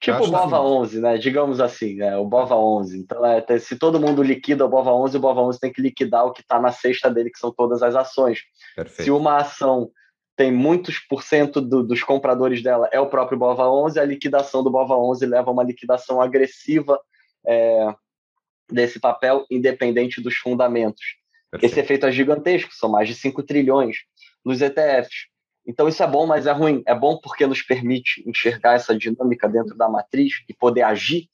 Tipo o BOVA11, né? Digamos assim, né? O BOVA11. Então, se todo mundo liquida o BOVA11 tem que liquidar o que está na cesta dele, que são todas as ações. Perfeito. Se uma ação tem muitos por cento dos compradores dela é o próprio BOVA11, a liquidação do BOVA11 leva a uma liquidação agressiva desse papel, independente dos fundamentos. Perfeito. Esse efeito é gigantesco, são mais de 5 trilhões nos ETFs. Então isso é bom, mas é ruim. É bom porque nos permite enxergar essa dinâmica dentro da matriz e poder agir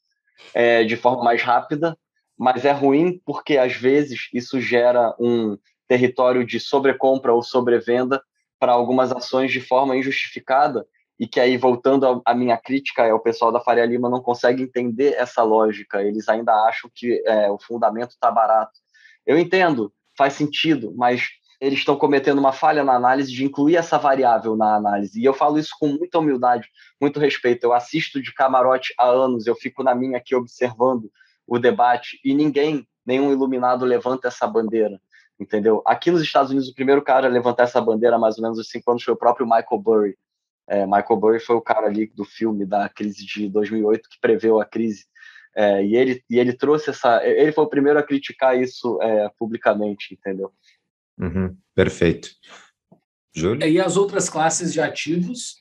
de forma mais rápida, mas é ruim porque às vezes isso gera um território de sobrecompra ou sobrevenda para algumas ações de forma injustificada e que aí, voltando à minha crítica, o pessoal da Faria Lima não consegue entender essa lógica. Eles ainda acham que o fundamento está barato. Eu entendo, faz sentido, mas eles estão cometendo uma falha na análise de incluir essa variável na análise. E eu falo isso com muita humildade, muito respeito. Eu assisto de camarote há anos, eu fico na minha aqui observando o debate e nenhum iluminado levanta essa bandeira, entendeu? Aqui nos Estados Unidos, o primeiro cara a levantar essa bandeira há mais ou menos uns 5 anos foi o próprio Michael Burry. Michael Burry foi o cara ali do filme da crise de 2008 que preveu a crise. E ele trouxe essa... Ele foi o primeiro a criticar isso publicamente, entendeu? Uhum, perfeito. Júlio? E as outras classes de ativos,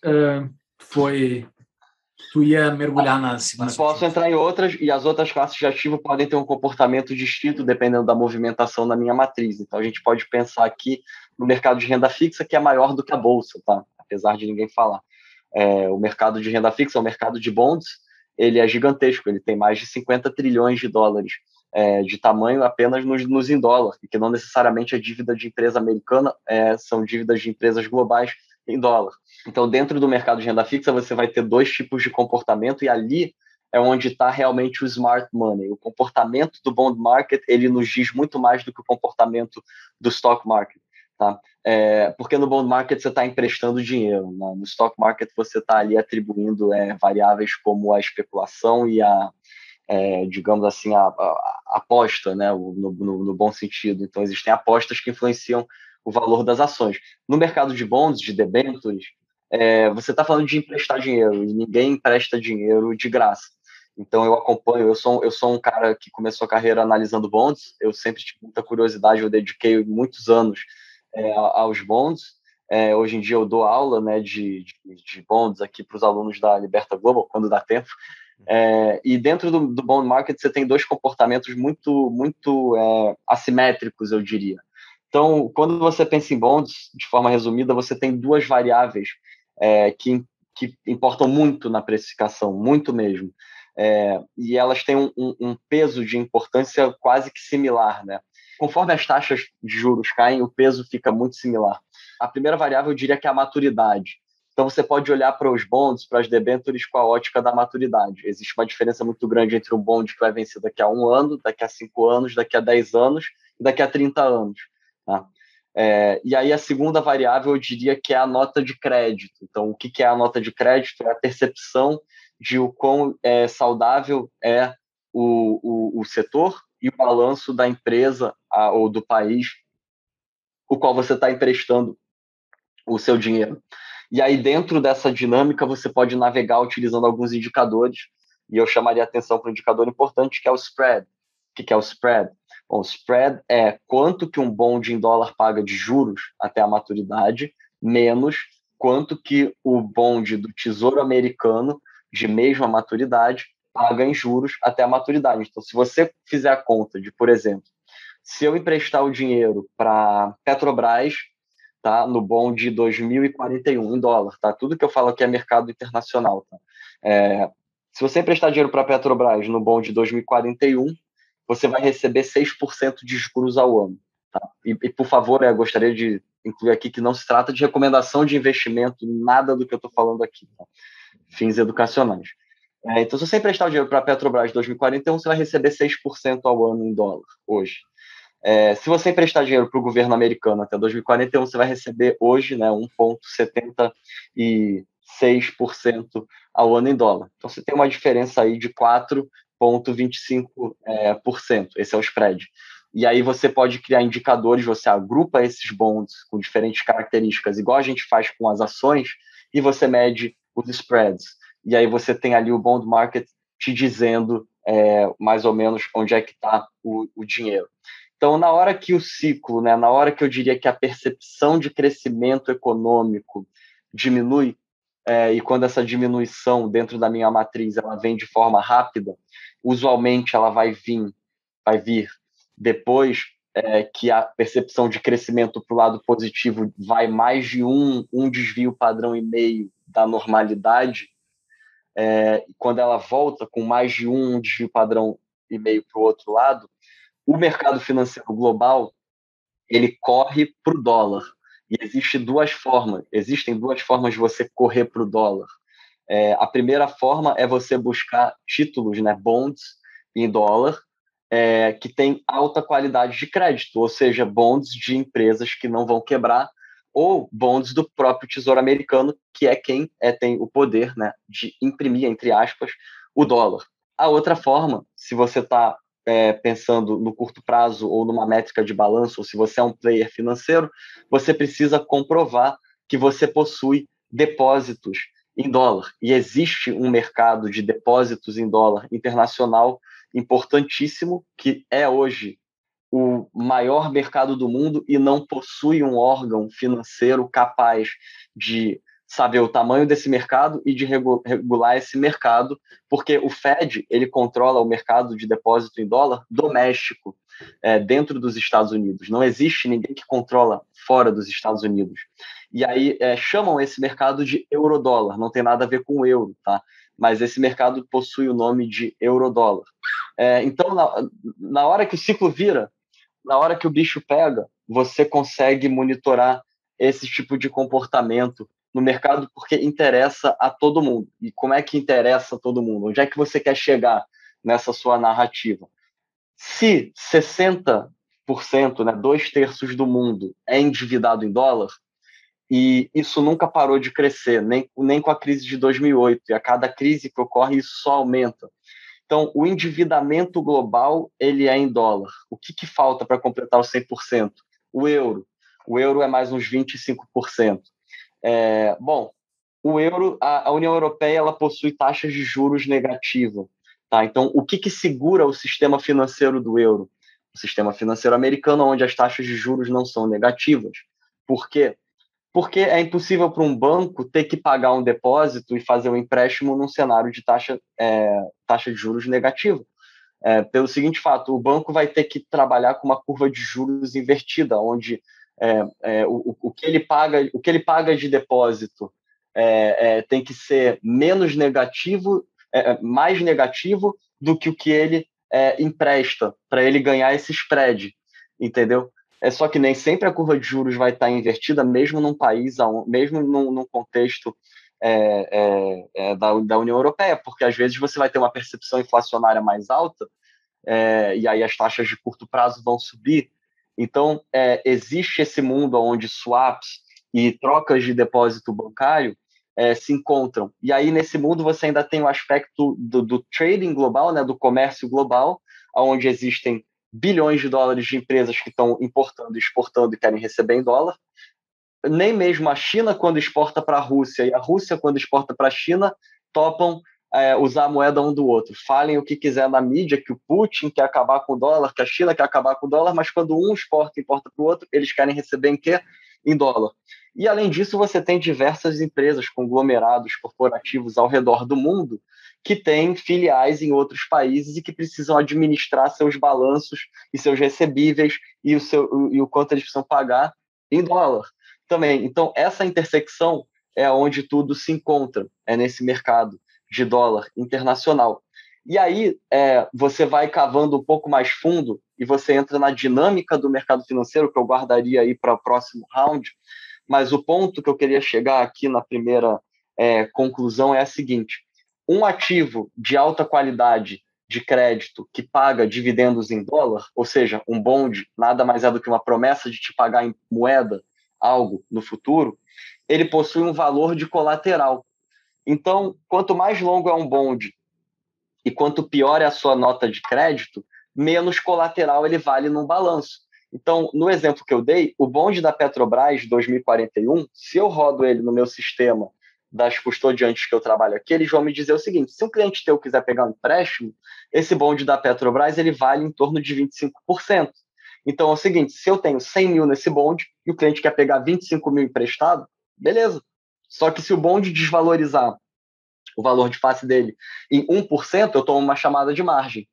tu ia mergulhar nas... Posso entrar em outras, e as outras classes de ativo podem ter um comportamento distinto dependendo da movimentação da minha matriz. Então, a gente pode pensar aqui no mercado de renda fixa, que é maior do que a Bolsa, tá? Apesar de ninguém falar. O mercado de renda fixa, o mercado de bonds, ele é gigantesco, ele tem mais de 50 trilhões de dólares. De tamanho apenas nos em dólar, que não necessariamente é dívida de empresa americana, são dívidas de empresas globais em dólar. Então, dentro do mercado de renda fixa, você vai ter 2 tipos de comportamento e ali é onde está realmente o smart money. O comportamento do bond market, ele nos diz muito mais do que o comportamento do stock market, tá? Porque no bond market você está emprestando dinheiro, né? No stock market você está ali atribuindo variáveis como a especulação e a... digamos assim, a aposta, né, no bom sentido. Então, existem apostas que influenciam o valor das ações. No mercado de bonds, de debêntures, você está falando de emprestar dinheiro, e ninguém empresta dinheiro de graça. Então, eu acompanho, eu sou um cara que começou a carreira analisando bonds, eu sempre tive muita curiosidade, eu dediquei muitos anos aos bonds. Hoje em dia eu dou aula, né, de bonds aqui para os alunos da Liberta Global, quando dá tempo. E dentro do bond market você tem 2 comportamentos muito assimétricos, eu diria. Então, quando você pensa em bonds, de forma resumida, você tem 2 variáveis que importam muito na precificação, muito mesmo, e elas têm um peso de importância quase que similar, né? Conforme as taxas de juros caem, o peso fica muito similar. A primeira variável, eu diria que é a maturidade. Então, você pode olhar para os bonds, para as debêntures, com a ótica da maturidade. Existe uma diferença muito grande entre um bond que vai vencer daqui a 1 ano, daqui a 5 anos, daqui a 10 anos e daqui a 30 anos. Tá? E aí, a segunda variável, eu diria que é a nota de crédito. Então, o que é a nota de crédito? É a percepção de o quão saudável é o setor e o balanço da empresa ou do país o qual você está emprestando o seu dinheiro. E aí, dentro dessa dinâmica, você pode navegar utilizando alguns indicadores, e eu chamaria a atenção para um indicador importante, que é o spread. O que é o spread? Bom, o spread é quanto que um bond em dólar paga de juros até a maturidade, menos quanto que o bond do Tesouro Americano, de mesma maturidade, paga em juros até a maturidade. Então, se você fizer a conta de, por exemplo, se eu emprestar o dinheiro para Petrobras, tá, no bond de 2041 em dólar, tá? Tudo que eu falo aqui é mercado internacional. Tá? Se você emprestar dinheiro para a Petrobras no bond de 2041, você vai receber 6% de juros ao ano. Tá? E, por favor, eu gostaria de incluir aqui que não se trata de recomendação de investimento, nada do que eu estou falando aqui. Tá? Fins educacionais. Então, se você emprestar o dinheiro para a Petrobras em 2041, você vai receber 6% ao ano em dólar hoje. Se você emprestar dinheiro para o governo americano até 2041, você vai receber hoje, né, 1,76% ao ano em dólar. Então, você tem uma diferença aí de 4,25%. Esse é o spread. E aí você pode criar indicadores, você agrupa esses bonds com diferentes características, igual a gente faz com as ações, e você mede os spreads. E aí você tem ali o bond market te dizendo mais ou menos onde é que está o dinheiro. Então, na hora que o ciclo, né, na hora que eu diria que a percepção de crescimento econômico diminui, e quando essa diminuição dentro da minha matriz ela vem de forma rápida, usualmente ela vai vir depois que a percepção de crescimento para o lado positivo vai mais de um desvio padrão e meio da normalidade, quando ela volta com mais de um desvio padrão e meio para o outro lado, o mercado financeiro global ele corre para o dólar. E existem duas formas de você correr para o dólar. A primeira forma é você buscar títulos, né, bonds em dólar, que tem alta qualidade de crédito, ou seja, bonds de empresas que não vão quebrar, ou bonds do próprio Tesouro Americano, que é quem tem o poder, né, de imprimir, entre aspas, o dólar. A outra forma, se você está pensando no curto prazo ou numa métrica de balanço, ou se você é um player financeiro, você precisa comprovar que você possui depósitos em dólar. E existe um mercado de depósitos em dólar internacional importantíssimo, que é hoje o maior mercado do mundo e não possui um órgão financeiro capaz de saber o tamanho desse mercado e de regular esse mercado, porque o Fed ele controla o mercado de depósito em dólar doméstico, dentro dos Estados Unidos. Não existe ninguém que controla fora dos Estados Unidos. E aí chamam esse mercado de eurodólar, não tem nada a ver com o euro, tá? Mas esse mercado possui o nome de eurodólar. Então, na hora que o ciclo vira, na hora que o bicho pega, você consegue monitorar esse tipo de comportamento no mercado, porque interessa a todo mundo. E como é que interessa a todo mundo? Onde é que você quer chegar nessa sua narrativa? Se 60%, né, 2/3 do mundo é endividado em dólar, e isso nunca parou de crescer, nem com a crise de 2008, e a cada crise que ocorre isso só aumenta. Então, o endividamento global ele é em dólar. O que falta para completar os 100%? O euro. O euro é mais uns 25%. Bom, o euro, a União Europeia ela possui taxas de juros negativas, tá? Então, o que segura o sistema financeiro do euro? O sistema financeiro americano, onde as taxas de juros não são negativas. Por quê? Porque é impossível para um banco ter que pagar um depósito e fazer um empréstimo num cenário de taxa de juros negativa. Pelo seguinte fato, o banco vai ter que trabalhar com uma curva de juros invertida, onde o que ele paga de depósito tem que ser menos negativo, mais negativo do que o que ele empresta, para ele ganhar esse spread, entendeu? Só que nem sempre a curva de juros vai estar invertida, mesmo num país, mesmo num contexto da União Europeia, porque às vezes você vai ter uma percepção inflacionária mais alta, e aí as taxas de curto prazo vão subir. Então, existe esse mundo onde swaps e trocas de depósito bancário se encontram. E aí, nesse mundo, você ainda tem o aspecto do trading global, né, do comércio global, onde existem bilhões de dólares de empresas que estão importando e exportando e querem receber em dólar. nem mesmo a China, quando exporta para a Rússia, e a Rússia, quando exporta para a China, topam usar a moeda um do outro. Falem o que quiser na mídia, que o Putin quer acabar com o dólar, que a China quer acabar com o dólar, mas quando um exporta e importa para o outro, eles querem receber em quê? Em dólar. E, além disso, você tem diversas empresas, conglomerados corporativos ao redor do mundo que têm filiais em outros países e que precisam administrar seus balanços e seus recebíveis e o quanto eles precisam pagar em dólar também. Então, essa intersecção é onde tudo se encontra, é nesse mercado de dólar internacional. E aí, você vai cavando um pouco mais fundo e você entra na dinâmica do mercado financeiro, que eu guardaria aí para o próximo round. Mas o ponto que eu queria chegar aqui na primeira conclusão é a seguinte: um ativo de alta qualidade de crédito que paga dividendos em dólar, ou seja, um bond, nada mais é do que uma promessa de te pagar em moeda algo no futuro, ele possui um valor de colateral. Então, quanto mais longo é um bond e quanto pior é a sua nota de crédito, menos colateral ele vale num balanço. Então, no exemplo que eu dei, o bonde da Petrobras 2041, se eu rodo ele no meu sistema das custodiantes que eu trabalho aqui, eles vão me dizer o seguinte: se um cliente teu quiser pegar um empréstimo, esse bonde da Petrobras ele vale em torno de 25%. Então, é o seguinte: se eu tenho 100 mil nesse bonde e o cliente quer pegar 25 mil emprestado, beleza. Só que se o bonde desvalorizar o valor de face dele em 1%, eu tomo uma chamada de margem.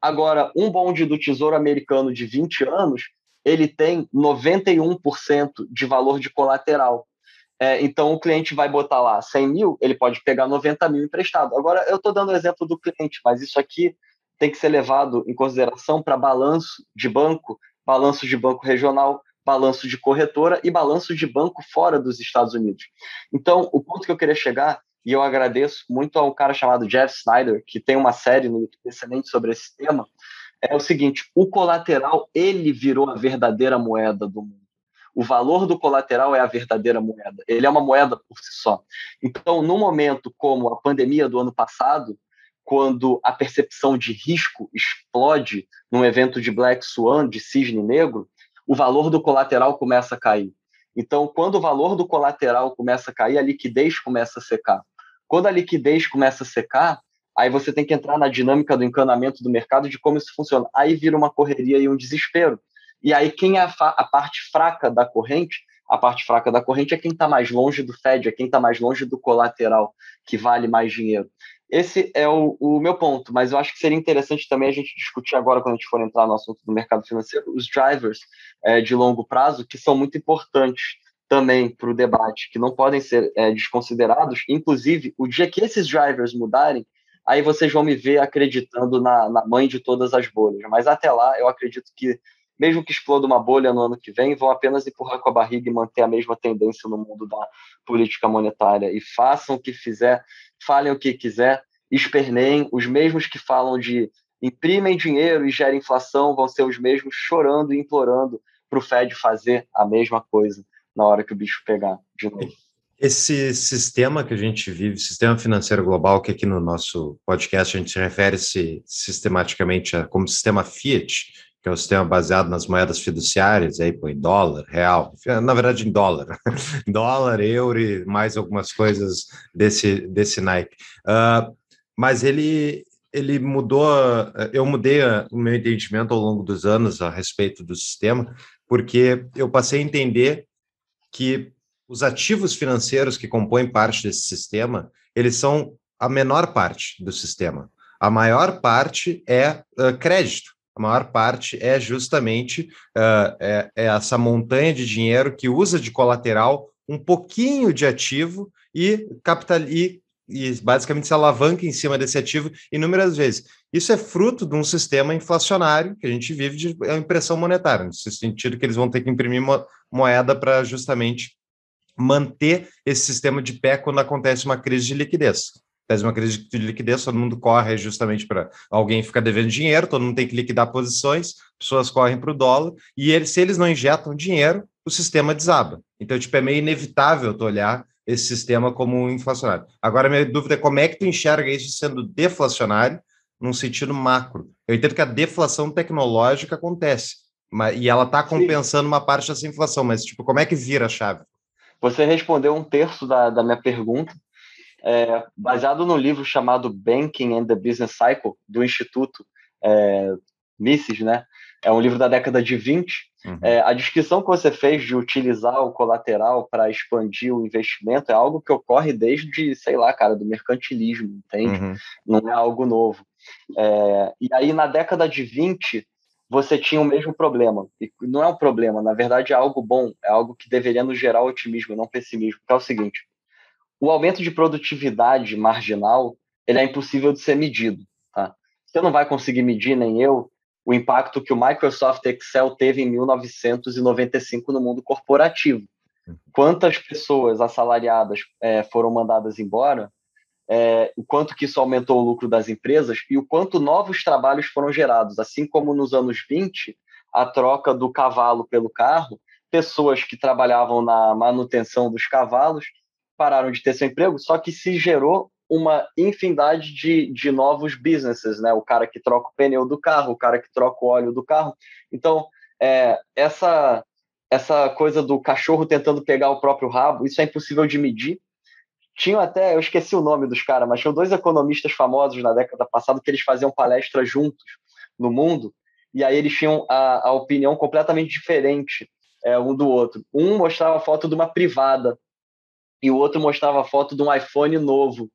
Agora, um bonde do Tesouro Americano de 20 anos, ele tem 91% de valor de colateral. Então, o cliente vai botar lá 100 mil, ele pode pegar 90 mil emprestado. Agora, eu estou dando o exemplo do cliente, mas isso aqui tem que ser levado em consideração para balanço de banco regional, balanço de corretora e balanço de banco fora dos Estados Unidos. Então, o ponto que eu queria chegar, e eu agradeço muito a um cara chamado Jeff Snyder, que tem uma série no YouTube excelente sobre esse tema, é o seguinte: o colateral, ele virou a verdadeira moeda do mundo. O valor do colateral é a verdadeira moeda. Ele é uma moeda por si só. Então, num momento como a pandemia do ano passado, quando a percepção de risco explode num evento de Black Swan, de cisne negro, o valor do colateral começa a cair. Então, quando o valor do colateral começa a cair, a liquidez começa a secar. Quando a liquidez começa a secar, aí você tem que entrar na dinâmica do encanamento do mercado, de como isso funciona. Aí vira uma correria e um desespero. E aí, quem é a parte fraca da corrente? A parte fraca da corrente é quem está mais longe do Fed, é quem está mais longe do colateral, que vale mais dinheiro. Esse é o meu ponto, mas eu acho que seria interessante também a gente discutir agora, quando a gente for entrar no assunto do mercado financeiro, os drivers de longo prazo, que são muito importantes também para o debate, que não podem ser desconsiderados. Inclusive, o dia que esses drivers mudarem, aí vocês vão me ver acreditando na mãe de todas as bolhas. Mas até lá, eu acredito que, mesmo que exploda uma bolha no ano que vem, vão apenas empurrar com a barriga e manter a mesma tendência no mundo da política monetária. E façam o que fizer, falem o que quiser, esperneiem. Os mesmos que falam de imprimem dinheiro e gerem inflação vão ser os mesmos chorando e implorando para o Fed fazer a mesma coisa na hora que o bicho pegar de novo. Esse sistema que a gente vive, sistema financeiro global, que aqui no nosso podcast a gente refere-se sistematicamente como sistema Fiat, que é um sistema baseado nas moedas fiduciárias, aí põe dólar, real, na verdade em dólar, dólar, euro e mais algumas coisas desse naipe. Mas ele mudou, eu mudei o meu entendimento ao longo dos anos a respeito do sistema, porque eu passei a entender que os ativos financeiros que compõem parte desse sistema, eles são a menor parte do sistema. A maior parte é crédito. A maior parte é justamente essa montanha de dinheiro que usa de colateral um pouquinho de ativo e basicamente se alavanca em cima desse ativo inúmeras vezes. Isso é fruto de um sistema inflacionário que a gente vive de impressão monetária, no sentido que eles vão ter que imprimir moeda para justamente manter esse sistema de pé quando acontece uma crise de liquidez. Faz uma crise de liquidez, todo mundo corre justamente para alguém ficar devendo dinheiro, todo mundo tem que liquidar posições, pessoas correm para o dólar, e se eles não injetam dinheiro, o sistema desaba. Então, é meio inevitável tu olhar esse sistema como um inflacionário. Agora, minha dúvida é como é que tu enxerga isso sendo deflacionário num sentido macro. Eu entendo que a deflação tecnológica acontece, E ela está compensando uma parte dessa inflação, mas tipo, como é que vira a chave? Você respondeu um terço da minha pergunta. Baseado no livro chamado Banking and the Business Cycle, do Instituto Mises, né? É um livro da década de 20. Uhum. A descrição que você fez de utilizar o colateral para expandir o investimento é algo que ocorre desde, sei lá, cara, do mercantilismo, entende? Uhum. Não é algo novo. E aí, na década de 20, você tinha o mesmo problema. E não é um problema, na verdade é algo bom, é algo que deveria nos gerar otimismo, não pessimismo, que é o seguinte: o aumento de produtividade marginal, ele é impossível de ser medido, tá? Você não vai conseguir medir, nem eu, o impacto que o Microsoft Excel teve em 1995 no mundo corporativo. Quantas pessoas assalariadas foram mandadas embora, o quanto que isso aumentou o lucro das empresas e o quanto novos trabalhos foram gerados. Assim como nos anos 20, a troca do cavalo pelo carro, pessoas que trabalhavam na manutenção dos cavalos pararam de ter seu emprego, só que se gerou uma infinidade de novos businesses, né? O cara que troca o pneu do carro, o cara que troca o óleo do carro. Então, essa coisa do cachorro tentando pegar o próprio rabo, isso é impossível de medir. Tinha até, eu esqueci o nome dos caras, mas tinham dois economistas famosos na década passada que eles faziam palestras juntos no mundo, e aí eles tinham a opinião completamente diferente um do outro. Um mostrava foto de uma privada, e o outro mostrava a foto de um iPhone novo.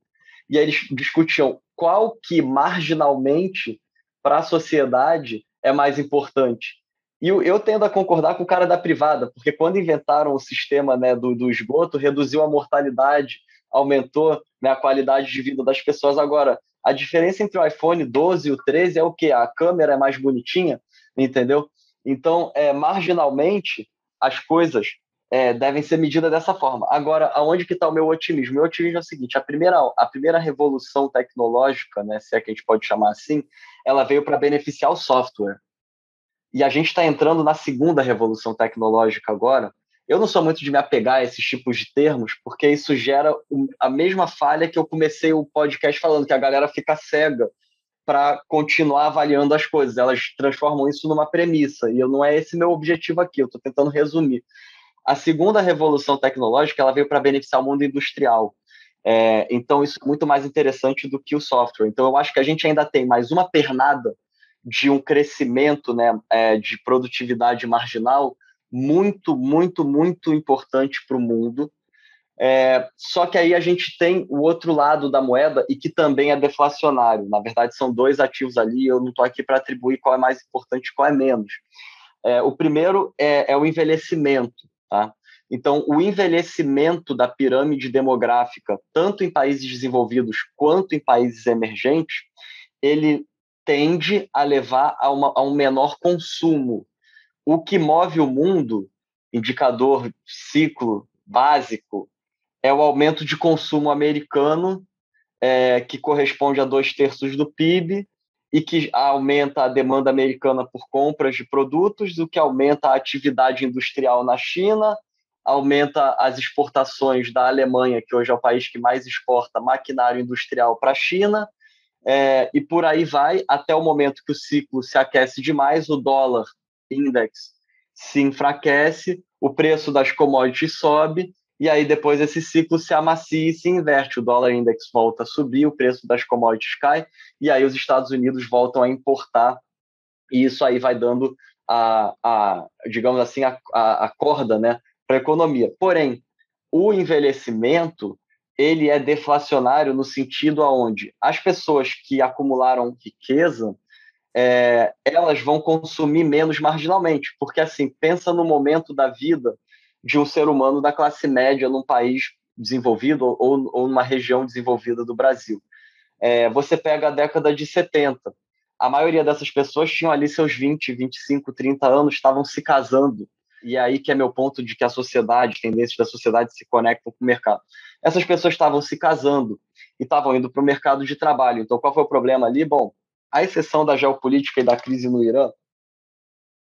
E aí eles discutiam qual que, marginalmente, para a sociedade é mais importante. E eu tendo a concordar com o cara da privada, porque quando inventaram o sistema, né, do esgoto, reduziu a mortalidade, aumentou, né, a qualidade de vida das pessoas. Agora, a diferença entre o iPhone 12 e o 13 é o quê? A câmera é mais bonitinha, entendeu? Então, marginalmente, as coisas devem ser medidas dessa forma. Agora, aonde que está o meu otimismo? Meu otimismo é o seguinte: a primeira revolução tecnológica, né, se é que a gente pode chamar assim, ela veio para beneficiar o software. E a gente está entrando na segunda revolução tecnológica agora. Eu não sou muito de me apegar a esses tipos de termos, porque isso gera a mesma falha que eu comecei o podcast falando, que a galera fica cega para continuar avaliando as coisas. Elas transformam isso numa premissa, e não é esse meu objetivo aqui, eu estou tentando resumir. A segunda revolução tecnológica, ela veio para beneficiar o mundo industrial. Então, isso é muito mais interessante do que o software. Então, eu acho que a gente ainda tem mais uma pernada de um crescimento, né, de produtividade marginal muito, muito, muito importante para o mundo. Só que aí a gente tem o outro lado da moeda, e que também é deflacionário. Na verdade, são dois ativos ali, eu não estou aqui para atribuir qual é mais importante e qual é menos. O primeiro é o envelhecimento. Tá? Então, o envelhecimento da pirâmide demográfica, tanto em países desenvolvidos quanto em países emergentes, ele tende a levar a um menor consumo. O que move o mundo, indicador ciclo básico, é o aumento de consumo americano, que corresponde a 2/3 do PIB, e que aumenta a demanda americana por compras de produtos, o que aumenta a atividade industrial na China, aumenta as exportações da Alemanha, que hoje é o país que mais exporta maquinário industrial para a China, e por aí vai, até o momento que o ciclo se aquece demais, o dólar index se enfraquece, o preço das commodities sobe, e aí depois esse ciclo se amacia e se inverte. O dólar index volta a subir, o preço das commodities cai, e aí os Estados Unidos voltam a importar, e isso aí vai dando digamos assim, a corda, né, para a economia. Porém, o envelhecimento, ele é deflacionário no sentido aonde as pessoas que acumularam riqueza, elas vão consumir menos marginalmente, porque assim, pensa no momento da vida de um ser humano da classe média num país desenvolvido ou numa região desenvolvida do Brasil. Você pega a década de 70, a maioria dessas pessoas tinham ali seus 20, 25, 30 anos, estavam se casando, e aí que é meu ponto de que a sociedade, tendências da sociedade se conectam com o mercado. Essas pessoas estavam se casando e estavam indo para o mercado de trabalho. Então, qual foi o problema ali? Bom, à exceção da geopolítica e da crise no Irã,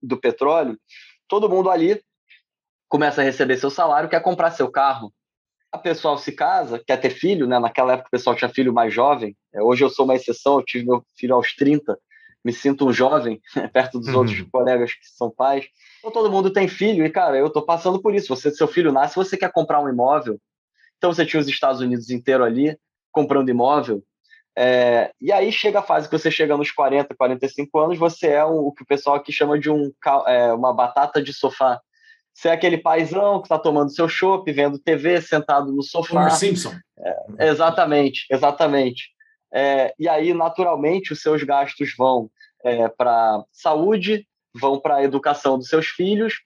do petróleo, todo mundo ali começa a receber seu salário, quer comprar seu carro. A pessoa se casa, quer ter filho, né? Naquela época o pessoal tinha filho mais jovem. Hoje eu sou uma exceção, eu tive meu filho aos 30. me sinto um jovem, né, perto dos outros colegas que são pais. Então, todo mundo tem filho e, cara, eu tô passando por isso. Você, seu filho nasce, você quer comprar um imóvel. Então, você tinha os Estados Unidos inteiro ali, comprando imóvel. E aí chega a fase que você chega nos 40, 45 anos, você é o que o pessoal aqui chama de uma batata de sofá. Você é aquele paizão que está tomando seu chopp, vendo TV, sentado no sofá. Homer Simpson. Exatamente. E aí, naturalmente, os seus gastos vão para saúde, vão para a educação dos seus filhos.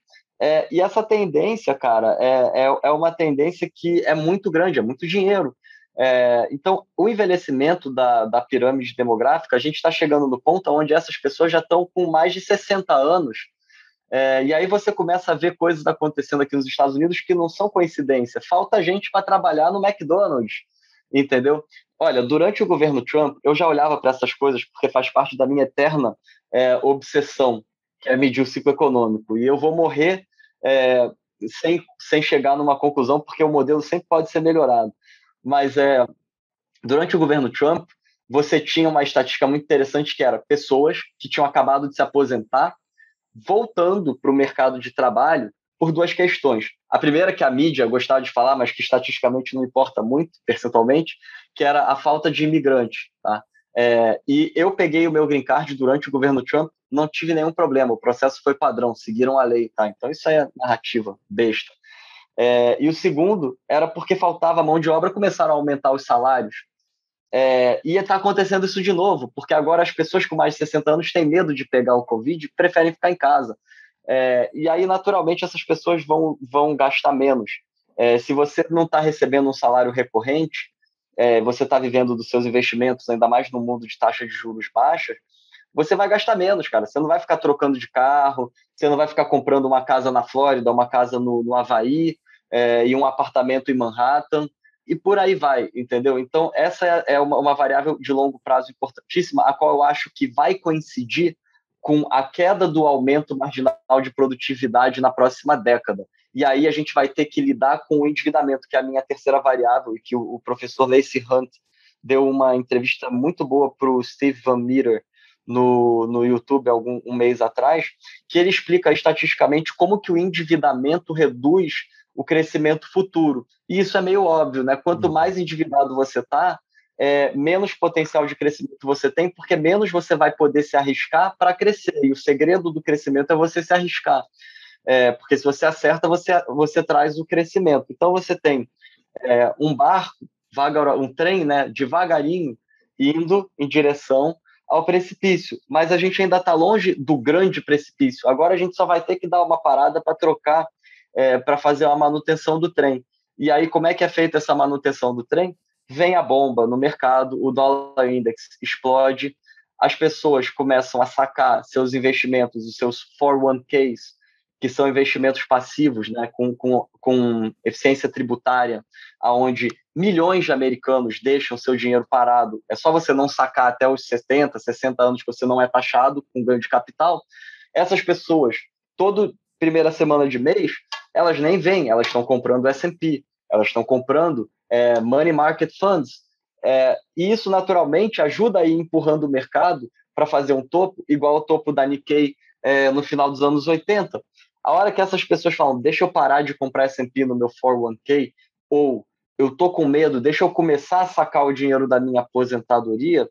E essa tendência, cara, é uma tendência que é muito grande, é muito dinheiro. Então, o envelhecimento da pirâmide demográfica, a gente está chegando no ponto onde essas pessoas já estão com mais de 60 anos. E aí você começa a ver coisas acontecendo aqui nos Estados Unidos que não são coincidência. Falta gente para trabalhar no McDonald's, entendeu? Olha, durante o governo Trump, eu já olhava para essas coisas porque faz parte da minha eterna obsessão, que é medir o ciclo econômico. E eu vou morrer sem chegar numa conclusão, porque o modelo sempre pode ser melhorado. Mas durante o governo Trump, você tinha uma estatística muito interessante que era pessoas que tinham acabado de se aposentar voltando para o mercado de trabalho por duas questões. A primeira, que a mídia gostava de falar, mas que estatisticamente não importa muito, percentualmente, que era a falta de imigrante. Tá? E eu peguei o meu green card durante o governo Trump, não tive nenhum problema, o processo foi padrão, seguiram a lei. Tá? Então isso aí é narrativa besta. E o segundo era porque faltava mão de obra, começaram a aumentar os salários. E está acontecendo isso de novo, porque agora as pessoas com mais de 60 anos têm medo de pegar o Covid, preferem ficar em casa. E aí, naturalmente, essas pessoas vão gastar menos. Se você não está recebendo um salário recorrente, você está vivendo dos seus investimentos, ainda mais no mundo de taxas de juros baixas, você vai gastar menos, cara. Você não vai ficar trocando de carro, você não vai ficar comprando uma casa na Flórida, uma casa no Havaí, e um apartamento em Manhattan, e por aí vai, entendeu? Então, essa é uma variável de longo prazo importantíssima, a qual eu acho que vai coincidir com a queda do aumento marginal de produtividade na próxima década. E aí a gente vai ter que lidar com o endividamento, que é a minha terceira variável, e que o professor Lacey Hunt deu uma entrevista muito boa para o Steve Van Meter, no YouTube um mês atrás, que ele explica estatisticamente como que o endividamento reduz o crescimento futuro. E isso é meio óbvio, né? Quanto mais endividado você está, menos potencial de crescimento você tem, porque menos você vai poder se arriscar para crescer. E o segredo do crescimento é você se arriscar. Porque se você acerta, você traz o crescimento. Então, você tem um barco, um trem, né, devagarinho, indo em direção ao precipício, mas a gente ainda está longe do grande precipício. Agora a gente só vai ter que dar uma parada para trocar, para fazer uma manutenção do trem. E aí, como é que é feita essa manutenção do trem? Vem a bomba no mercado, o dólar index explode, as pessoas começam a sacar seus investimentos, os seus 401ks, que são investimentos passivos, né, com eficiência tributária, onde milhões de americanos deixam seu dinheiro parado. É só você não sacar até os 70, 60 anos que você não é taxado com ganho de capital. Essas pessoas, toda primeira semana de mês, elas nem vêm, elas estão comprando S&P, elas estão comprando money market funds. E isso, naturalmente, ajuda a ir empurrando o mercado para fazer um topo, igual ao topo da Nikkei no final dos anos 80. A hora que essas pessoas falam, deixa eu parar de comprar S&P no meu 401k, ou eu tô com medo, deixa eu começar a sacar o dinheiro da minha aposentadoria,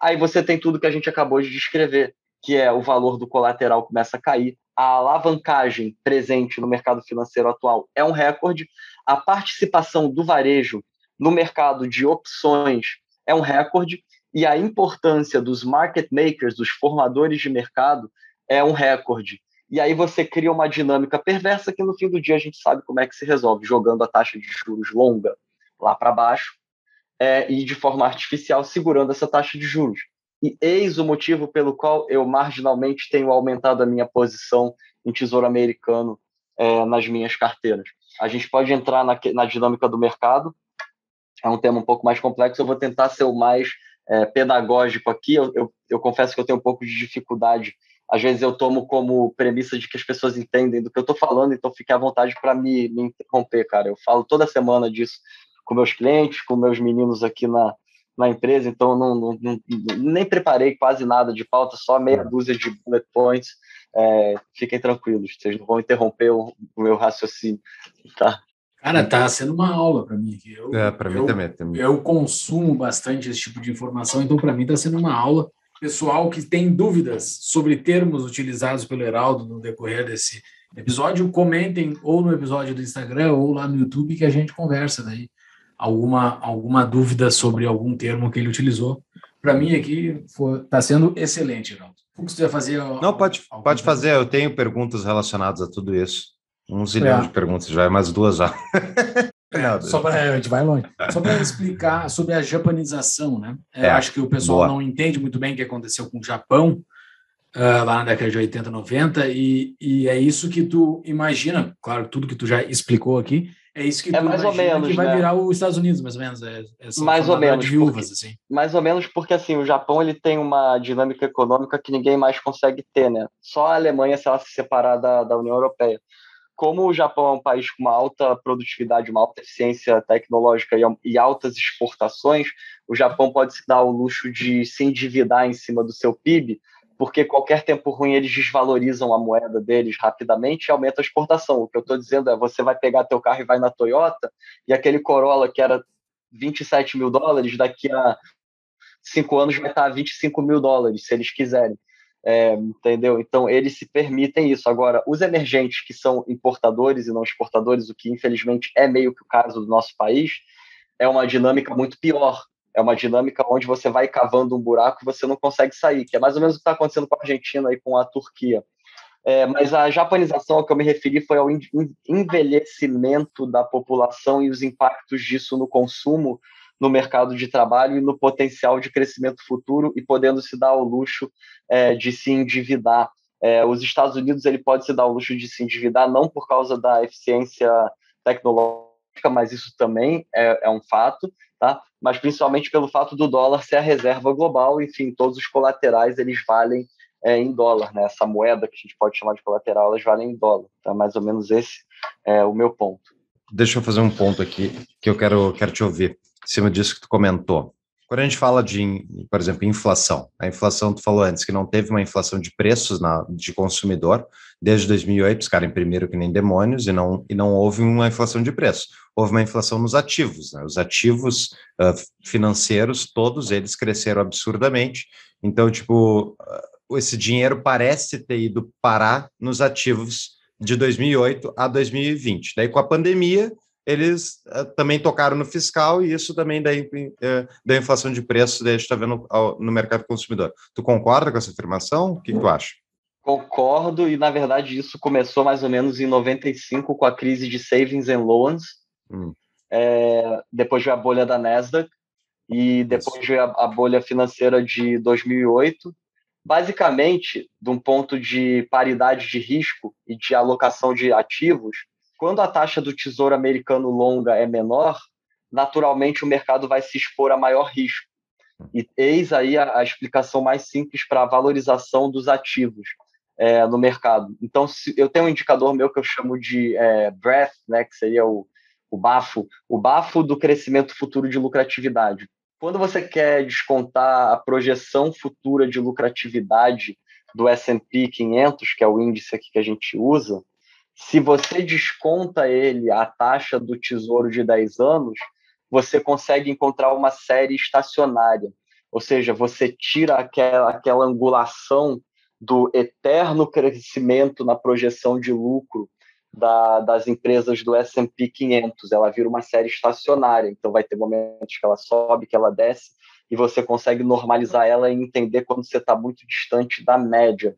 aí você tem tudo que a gente acabou de descrever, que é o valor do colateral começa a cair, a alavancagem presente no mercado financeiro atual é um recorde, a participação do varejo no mercado de opções é um recorde, e a importância dos market makers, dos formadores de mercado, é um recorde. E aí você cria uma dinâmica perversa que no fim do dia a gente sabe como é que se resolve, jogando a taxa de juros longa lá para baixo e de forma artificial segurando essa taxa de juros. E eis o motivo pelo qual eu marginalmente tenho aumentado a minha posição em tesouro americano nas minhas carteiras. A gente pode entrar na dinâmica do mercado, é um tema um pouco mais complexo, eu vou tentar ser o mais pedagógico aqui, eu confesso que eu tenho um pouco de dificuldade. Às vezes eu tomo como premissa de que as pessoas entendem do que eu estou falando, então fique à vontade para me interromper, cara. Eu falo toda semana disso com meus clientes, com meus meninos aqui na empresa, então nem preparei quase nada de pauta, só meia dúzia de bullet points. Fiquem tranquilos, vocês não vão interromper o meu raciocínio, tá? Cara, tá sendo uma aula para mim aqui. Para mim também. Eu consumo bastante esse tipo de informação, então para mim tá sendo uma aula. Pessoal que tem dúvidas sobre termos utilizados pelo Eraldo no decorrer desse episódio, comentem ou no episódio do Instagram ou lá no YouTube que a gente conversa daí. Alguma dúvida sobre algum termo que ele utilizou. Para mim aqui está sendo excelente, Eraldo. O que você vai fazer? Não, pode fazer. Eu tenho perguntas relacionadas a tudo isso. Um zilhão de perguntas, já é mais duas já. Só para a gente vai longe. Só para explicar sobre a japanização, né? Acho que o pessoal não entende muito bem o que aconteceu com o Japão lá na década de 80, 90, e é isso que tu imagina, claro, tudo que tu já explicou aqui. É isso que tu mais ou menos, que vai virar os Estados Unidos, mais ou menos. Mais ou menos. De viúvas, assim. Mais ou menos porque, assim, o Japão ele tem uma dinâmica econômica que ninguém mais consegue ter, né? Só a Alemanha, se ela se separar da União Europeia. Como o Japão é um país com uma alta produtividade, uma alta eficiência tecnológica e altas exportações, o Japão pode se dar o luxo de se endividar em cima do seu PIB, porque qualquer tempo ruim eles desvalorizam a moeda deles rapidamente e aumenta a exportação. O que eu estou dizendo é, você vai pegar teu carro e vai na Toyota, e aquele Corolla que era $27 mil, daqui a 5 anos vai estar a $25 mil, se eles quiserem. Entendeu? Então, eles se permitem isso. Agora, os emergentes que são importadores e não exportadores, o que infelizmente é meio que o caso do nosso país, é uma dinâmica muito pior. É uma dinâmica onde você vai cavando um buraco e você não consegue sair, que é mais ou menos o que está acontecendo com a Argentina e com a Turquia. Mas a japanização ao que eu me referi foi ao envelhecimento da população e os impactos disso no consumo, no mercado de trabalho e no potencial de crescimento futuro, e podendo se dar o luxo de se endividar. Os Estados Unidos ele pode se dar o luxo de se endividar não por causa da eficiência tecnológica, mas isso também é um fato, tá? Mas principalmente pelo fato do dólar ser a reserva global, enfim, todos os colaterais eles valem em dólar, né? Essa moeda que a gente pode chamar de colateral, elas valem em dólar, tá? Mais ou menos esse é o meu ponto. Deixa eu fazer um ponto aqui que eu quero te ouvir em cima disso que tu comentou. Quando a gente fala de, por exemplo, inflação, a inflação, tu falou antes que não teve uma inflação de preços de consumidor desde 2008, os caras imprimiram que nem demônios e não houve uma inflação de preços. Houve uma inflação nos ativos, né? Os ativos financeiros, todos eles cresceram absurdamente. Então, tipo, esse dinheiro parece ter ido parar nos ativos de 2008 a 2020. Daí, com a pandemia, eles também tocaram no fiscal e isso também da inflação de preço, daí a gente está vendo no mercado consumidor. Tu concorda com essa afirmação? O que tu acha? Concordo, e na verdade isso começou mais ou menos em 95 com a crise de savings and loans, depois veio a bolha da Nasdaq e depois veio a bolha financeira de 2008, basicamente, de um ponto de paridade de risco e de alocação de ativos. Quando a taxa do Tesouro Americano longa é menor, naturalmente o mercado vai se expor a maior risco. E eis aí a explicação mais simples para a valorização dos ativos no mercado. Então, eu tenho um indicador meu que eu chamo de BREF, né, que seria o bafo do crescimento futuro de lucratividade. Quando você quer descontar a projeção futura de lucratividade do S&P 500, que é o índice aqui que a gente usa, se você desconta ele à taxa do Tesouro de 10 anos, você consegue encontrar uma série estacionária. Ou seja, você tira aquela angulação do eterno crescimento na projeção de lucro das empresas do S&P 500. Ela vira uma série estacionária. Então, vai ter momentos que ela sobe, que ela desce, e você consegue normalizar ela e entender quando você está muito distante da média.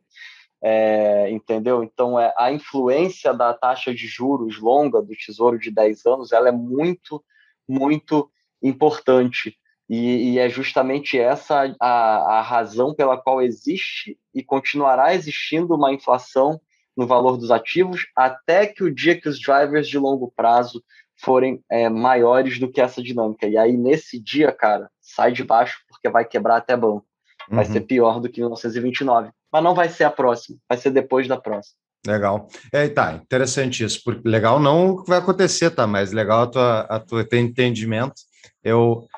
Entendeu? Então, a influência da taxa de juros longa do Tesouro de 10 anos, ela é muito, muito importante, e é justamente essa a razão pela qual existe e continuará existindo uma inflação no valor dos ativos até que o dia que os drivers de longo prazo forem maiores do que essa dinâmica, e aí nesse dia, cara, sai de baixo porque vai quebrar até banco. Vai ser pior do que 1929. Mas não vai ser a próxima, vai ser depois da próxima. Legal. Tá, interessante isso. Porque legal não o que vai acontecer, tá? Mas legal o teu entendimento Eu,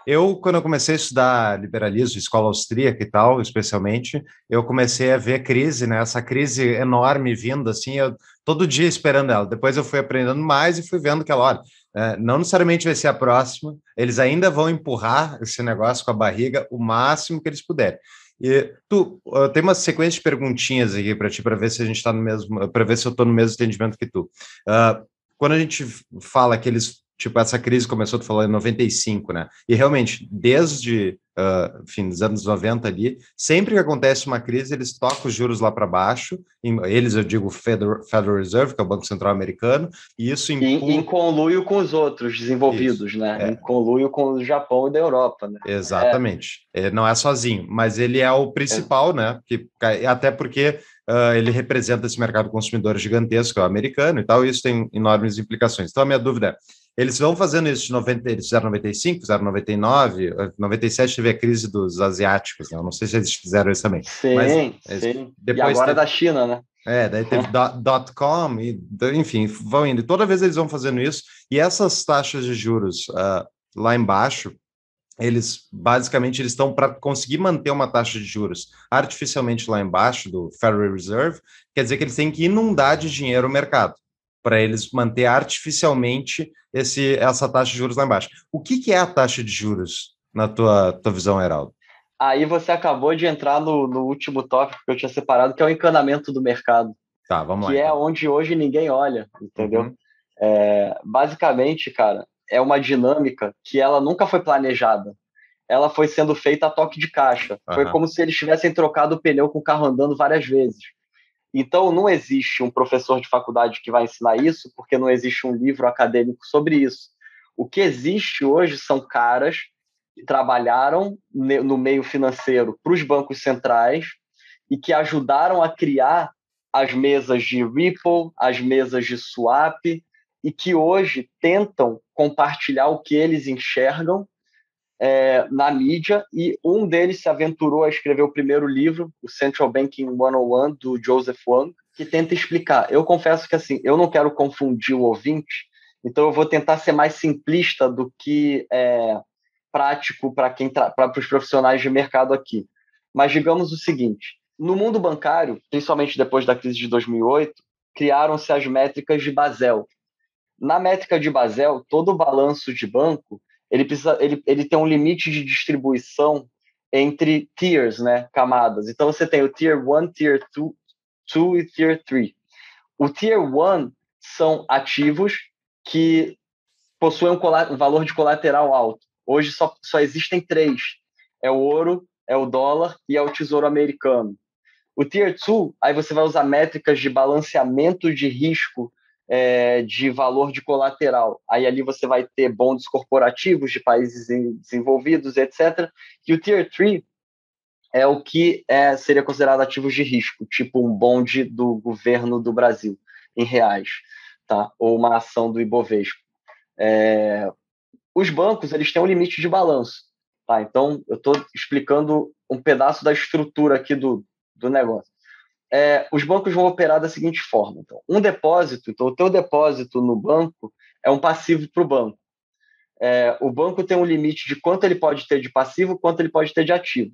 quando eu comecei a estudar liberalismo, escola austríaca e tal, especialmente, eu comecei a ver crise, né? Essa crise enorme vindo, assim, eu todo dia esperando ela. Depois eu fui aprendendo mais e fui vendo que ela, olha, não necessariamente vai ser a próxima, eles ainda vão empurrar esse negócio com a barriga o máximo que eles puderem. E tu, eu tenho uma sequência de perguntinhas aqui para ti, para ver se a gente está no mesmo, para ver se eu estou no mesmo entendimento que tu. Quando a gente fala que eles, tipo, essa crise começou, tu falou, em 95, né? E realmente, desde fim dos anos 90 ali, sempre que acontece uma crise, eles tocam os juros lá para baixo, eles, eu digo, Federal Reserve, que é o Banco Central Americano, e isso... Em conluio com os outros desenvolvidos, isso, né? É. Em conluio com o Japão e da Europa, né? Exatamente. É. Não é sozinho, mas ele é o principal, né? Que, até porque... ele representa esse mercado consumidor gigantesco, é o americano e tal, e isso tem enormes implicações. Então, a minha dúvida é, eles vão fazendo isso de 90, eles fizeram 95, fizeram 99, 97 teve a crise dos asiáticos, né? Eu não sei se eles fizeram isso também. Sim, mas, sim. Depois e agora teve, da China, né? Daí teve .com, e, enfim, vão indo. E toda vez eles vão fazendo isso, e essas taxas de juros lá embaixo, eles basicamente eles estão para conseguir manter uma taxa de juros artificialmente lá embaixo do Federal Reserve, quer dizer que eles têm que inundar de dinheiro o mercado para eles manter artificialmente essa taxa de juros lá embaixo. O que é a taxa de juros na tua visão, Eraldo? Aí você acabou de entrar no último tópico que eu tinha separado, que é o encanamento do mercado. Tá, vamos lá. Que é onde hoje ninguém olha, entendeu? Uhum. Basicamente, cara, é uma dinâmica que ela nunca foi planejada. Ela foi sendo feita a toque de caixa. Uhum. Foi como se eles tivessem trocado o pneu com o carro andando várias vezes. Então, não existe um professor de faculdade que vai ensinar isso, porque não existe um livro acadêmico sobre isso. O que existe hoje são caras que trabalharam no meio financeiro para os bancos centrais e que ajudaram a criar as mesas de Ripple, as mesas de swap, e que hoje tentam compartilhar o que eles enxergam na mídia, e um deles se aventurou a escrever o primeiro livro, o Central Banking 101, do Joseph Wang, que tenta explicar. Eu confesso que, assim, eu não quero confundir o ouvinte, então eu vou tentar ser mais simplista do que prático para os profissionais de mercado aqui. Mas digamos o seguinte, no mundo bancário, principalmente depois da crise de 2008, criaram-se as métricas de Basel. Na métrica de Basel, todo balanço de banco, ele tem um limite de distribuição entre tiers, né, camadas. Então, você tem o Tier 1, Tier 2 e Tier 3. O Tier 1 são ativos que possuem um valor de colateral alto. Hoje só existem três. É o ouro, é o dólar e é o tesouro americano. O Tier 2, aí você vai usar métricas de balanceamento de risco de valor de colateral. Aí ali você vai ter bonds corporativos de países desenvolvidos, etc. E o Tier 3 é o que seria considerado ativos de risco, tipo um bond do governo do Brasil, em reais, tá? Ou uma ação do Ibovespa. Os bancos, eles têm um limite de balanço, tá? Então, eu estou explicando um pedaço da estrutura aqui do negócio. Os bancos vão operar da seguinte forma. Então, o teu depósito no banco é um passivo para o banco. O banco tem um limite de quanto ele pode ter de passivo, quanto ele pode ter de ativo.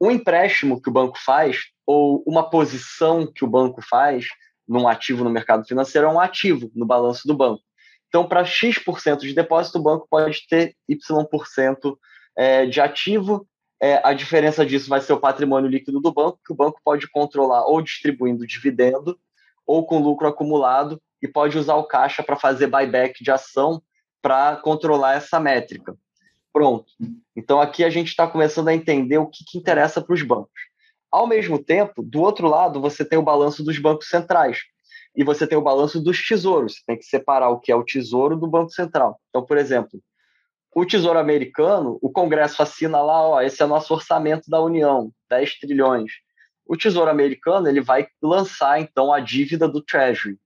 Um empréstimo que o banco faz, ou uma posição que o banco faz num ativo no mercado financeiro, é um ativo no balanço do banco. Então, para X% de depósito, o banco pode ter Y% de ativo. A diferença disso vai ser o patrimônio líquido do banco, que o banco pode controlar ou distribuindo dividendo ou com lucro acumulado, e pode usar o caixa para fazer buyback de ação para controlar essa métrica. Pronto. Então, aqui a gente está começando a entender o que interessa para os bancos. Ao mesmo tempo, do outro lado, você tem o balanço dos bancos centrais e você tem o balanço dos tesouros. Você tem que separar o que é o tesouro do Banco Central. Então, por exemplo, o Tesouro Americano, o Congresso assina lá, ó, esse é o nosso orçamento da União, 10 trilhões. O Tesouro Americano, ele vai lançar, então, a dívida do Treasury.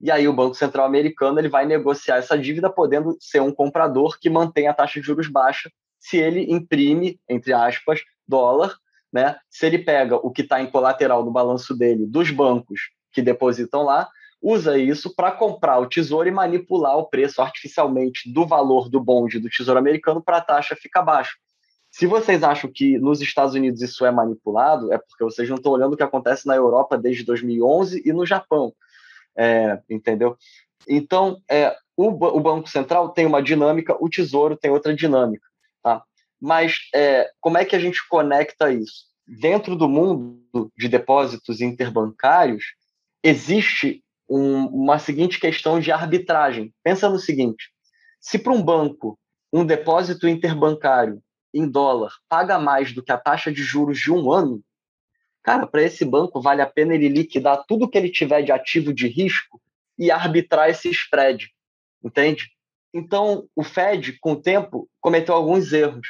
E aí o Banco Central Americano, ele vai negociar essa dívida, podendo ser um comprador que mantém a taxa de juros baixa, se ele imprime, entre aspas, dólar, né? Se ele pega o que está em colateral do balanço dele, dos bancos que depositam lá, usa isso para comprar o tesouro e manipular o preço artificialmente do valor do bonde do tesouro americano para a taxa ficar baixa. Se vocês acham que nos Estados Unidos isso é manipulado, é porque vocês não estão olhando o que acontece na Europa desde 2011 e no Japão, entendeu? Então, o Banco Central tem uma dinâmica, o Tesouro tem outra dinâmica, tá? Mas como é que a gente conecta isso? Dentro do mundo de depósitos interbancários, existe uma seguinte questão de arbitragem. Pensa no seguinte, se para um banco um depósito interbancário em dólar paga mais do que a taxa de juros de um ano, cara, para esse banco vale a pena ele liquidar tudo que ele tiver de ativo de risco e arbitrar esse spread, entende? Então, o Fed, com o tempo, cometeu alguns erros.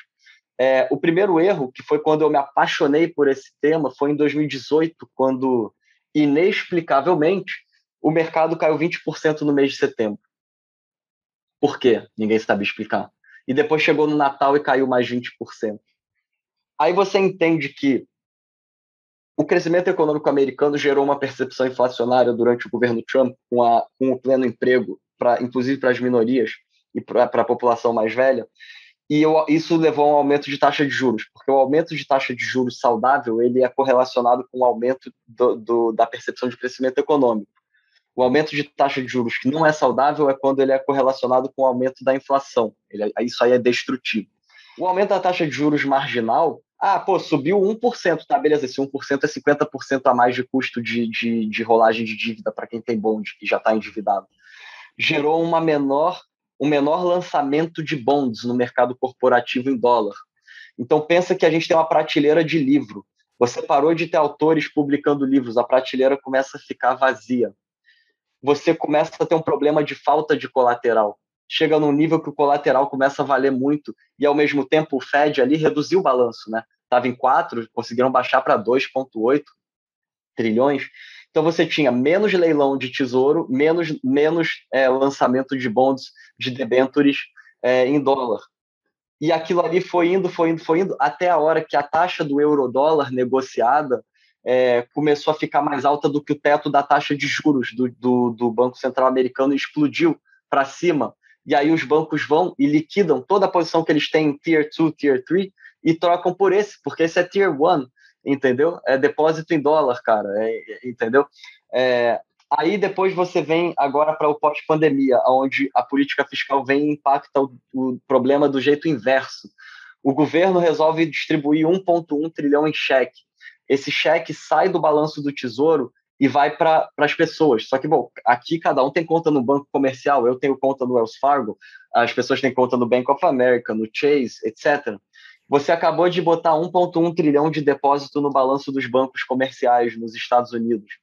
O primeiro erro, que foi quando eu me apaixonei por esse tema, foi em 2018, quando, inexplicavelmente, o mercado caiu 20% no mês de setembro. Por quê? Ninguém sabe explicar. E depois chegou no Natal e caiu mais 20%. Aí você entende que o crescimento econômico americano gerou uma percepção inflacionária durante o governo Trump com o pleno emprego, inclusive para as minorias e para a população mais velha, e isso levou a um aumento de taxa de juros, porque o aumento de taxa de juros saudável ele é correlacionado com o aumento da percepção de crescimento econômico. O aumento de taxa de juros que não é saudável é quando ele é correlacionado com o aumento da inflação. Isso aí é destrutivo. O aumento da taxa de juros marginal, subiu 1%, tá, beleza, esse 1% é 50% a mais de custo de rolagem de dívida para quem tem bonde e já está endividado. Gerou um menor lançamento de bonds no mercado corporativo em dólar. Então, pensa que a gente tem uma prateleira de livro. Você parou de ter autores publicando livros, a prateleira começa a ficar vazia. Você começa a ter um problema de falta de colateral. Chega num nível que o colateral começa a valer muito e, ao mesmo tempo, o Fed ali reduziu o balanço, né? Estava em 4, conseguiram baixar para 2,8 trilhões. Então, você tinha menos leilão de tesouro, menos lançamento de bonds, de debêntures em dólar. E aquilo ali foi indo, até a hora que a taxa do euro-dólar negociada começou a ficar mais alta do que o teto da taxa de juros do Banco Central Americano, explodiu para cima, e aí os bancos vão e liquidam toda a posição que eles têm em Tier 2, Tier 3, e trocam por esse, porque esse é Tier 1, entendeu? É depósito em dólar, cara, entendeu? Aí depois você vem agora para o pós-pandemia, onde a política fiscal vem e impacta o problema do jeito inverso. O governo resolve distribuir 1,1 trilhão em cheque. Esse cheque sai do balanço do Tesouro e vai para as pessoas. Só que, aqui cada um tem conta no Banco Comercial, eu tenho conta no Wells Fargo, as pessoas têm conta no Bank of America, no Chase, etc. Você acabou de botar 1,1 trilhão de depósito no balanço dos bancos comerciais nos Estados Unidos.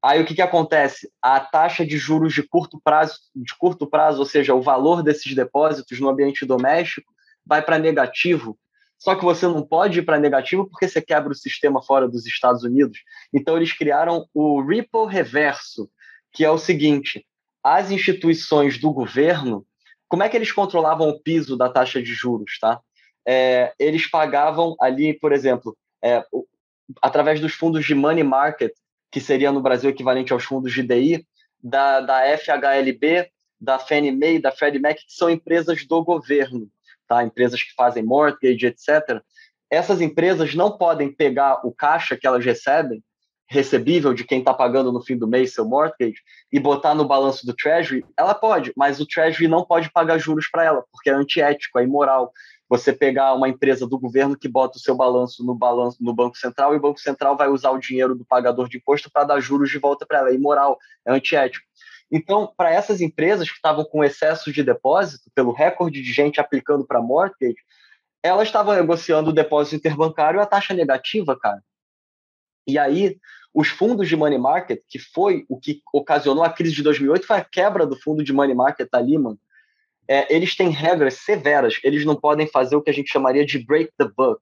Aí o que acontece? A taxa de juros de curto prazo, ou seja, o valor desses depósitos no ambiente doméstico, vai para negativo. Só que você não pode ir para negativo porque você quebra o sistema fora dos Estados Unidos. Então, eles criaram o ripple reverso, que é o seguinte, as instituições do governo, como é que eles controlavam o piso da taxa de juros? Tá? Eles pagavam ali, por exemplo, através dos fundos de money market, que seria no Brasil equivalente aos fundos de DI, da FHLB, da Fannie Mae, da Freddie Mac, que são empresas do governo. Tá, empresas que fazem mortgage, etc., essas empresas não podem pegar o caixa que elas recebem, recebível de quem está pagando no fim do mês seu mortgage, e botar no balanço do Treasury. Ela pode, mas o Treasury não pode pagar juros para ela, porque é antiético, é imoral. Você pegar uma empresa do governo que bota o seu balanço no Banco Central e o Banco Central vai usar o dinheiro do pagador de imposto para dar juros de volta para ela. É imoral, é antiético. Então, para essas empresas que estavam com excesso de depósito, pelo recorde de gente aplicando para mortgage, elas estavam negociando o depósito interbancário a taxa negativa, cara. E aí, os fundos de money market, que foi o que ocasionou a crise de 2008, foi a quebra do fundo de money market da Lehman. Eles têm regras severas, eles não podem fazer o que a gente chamaria de break the buck.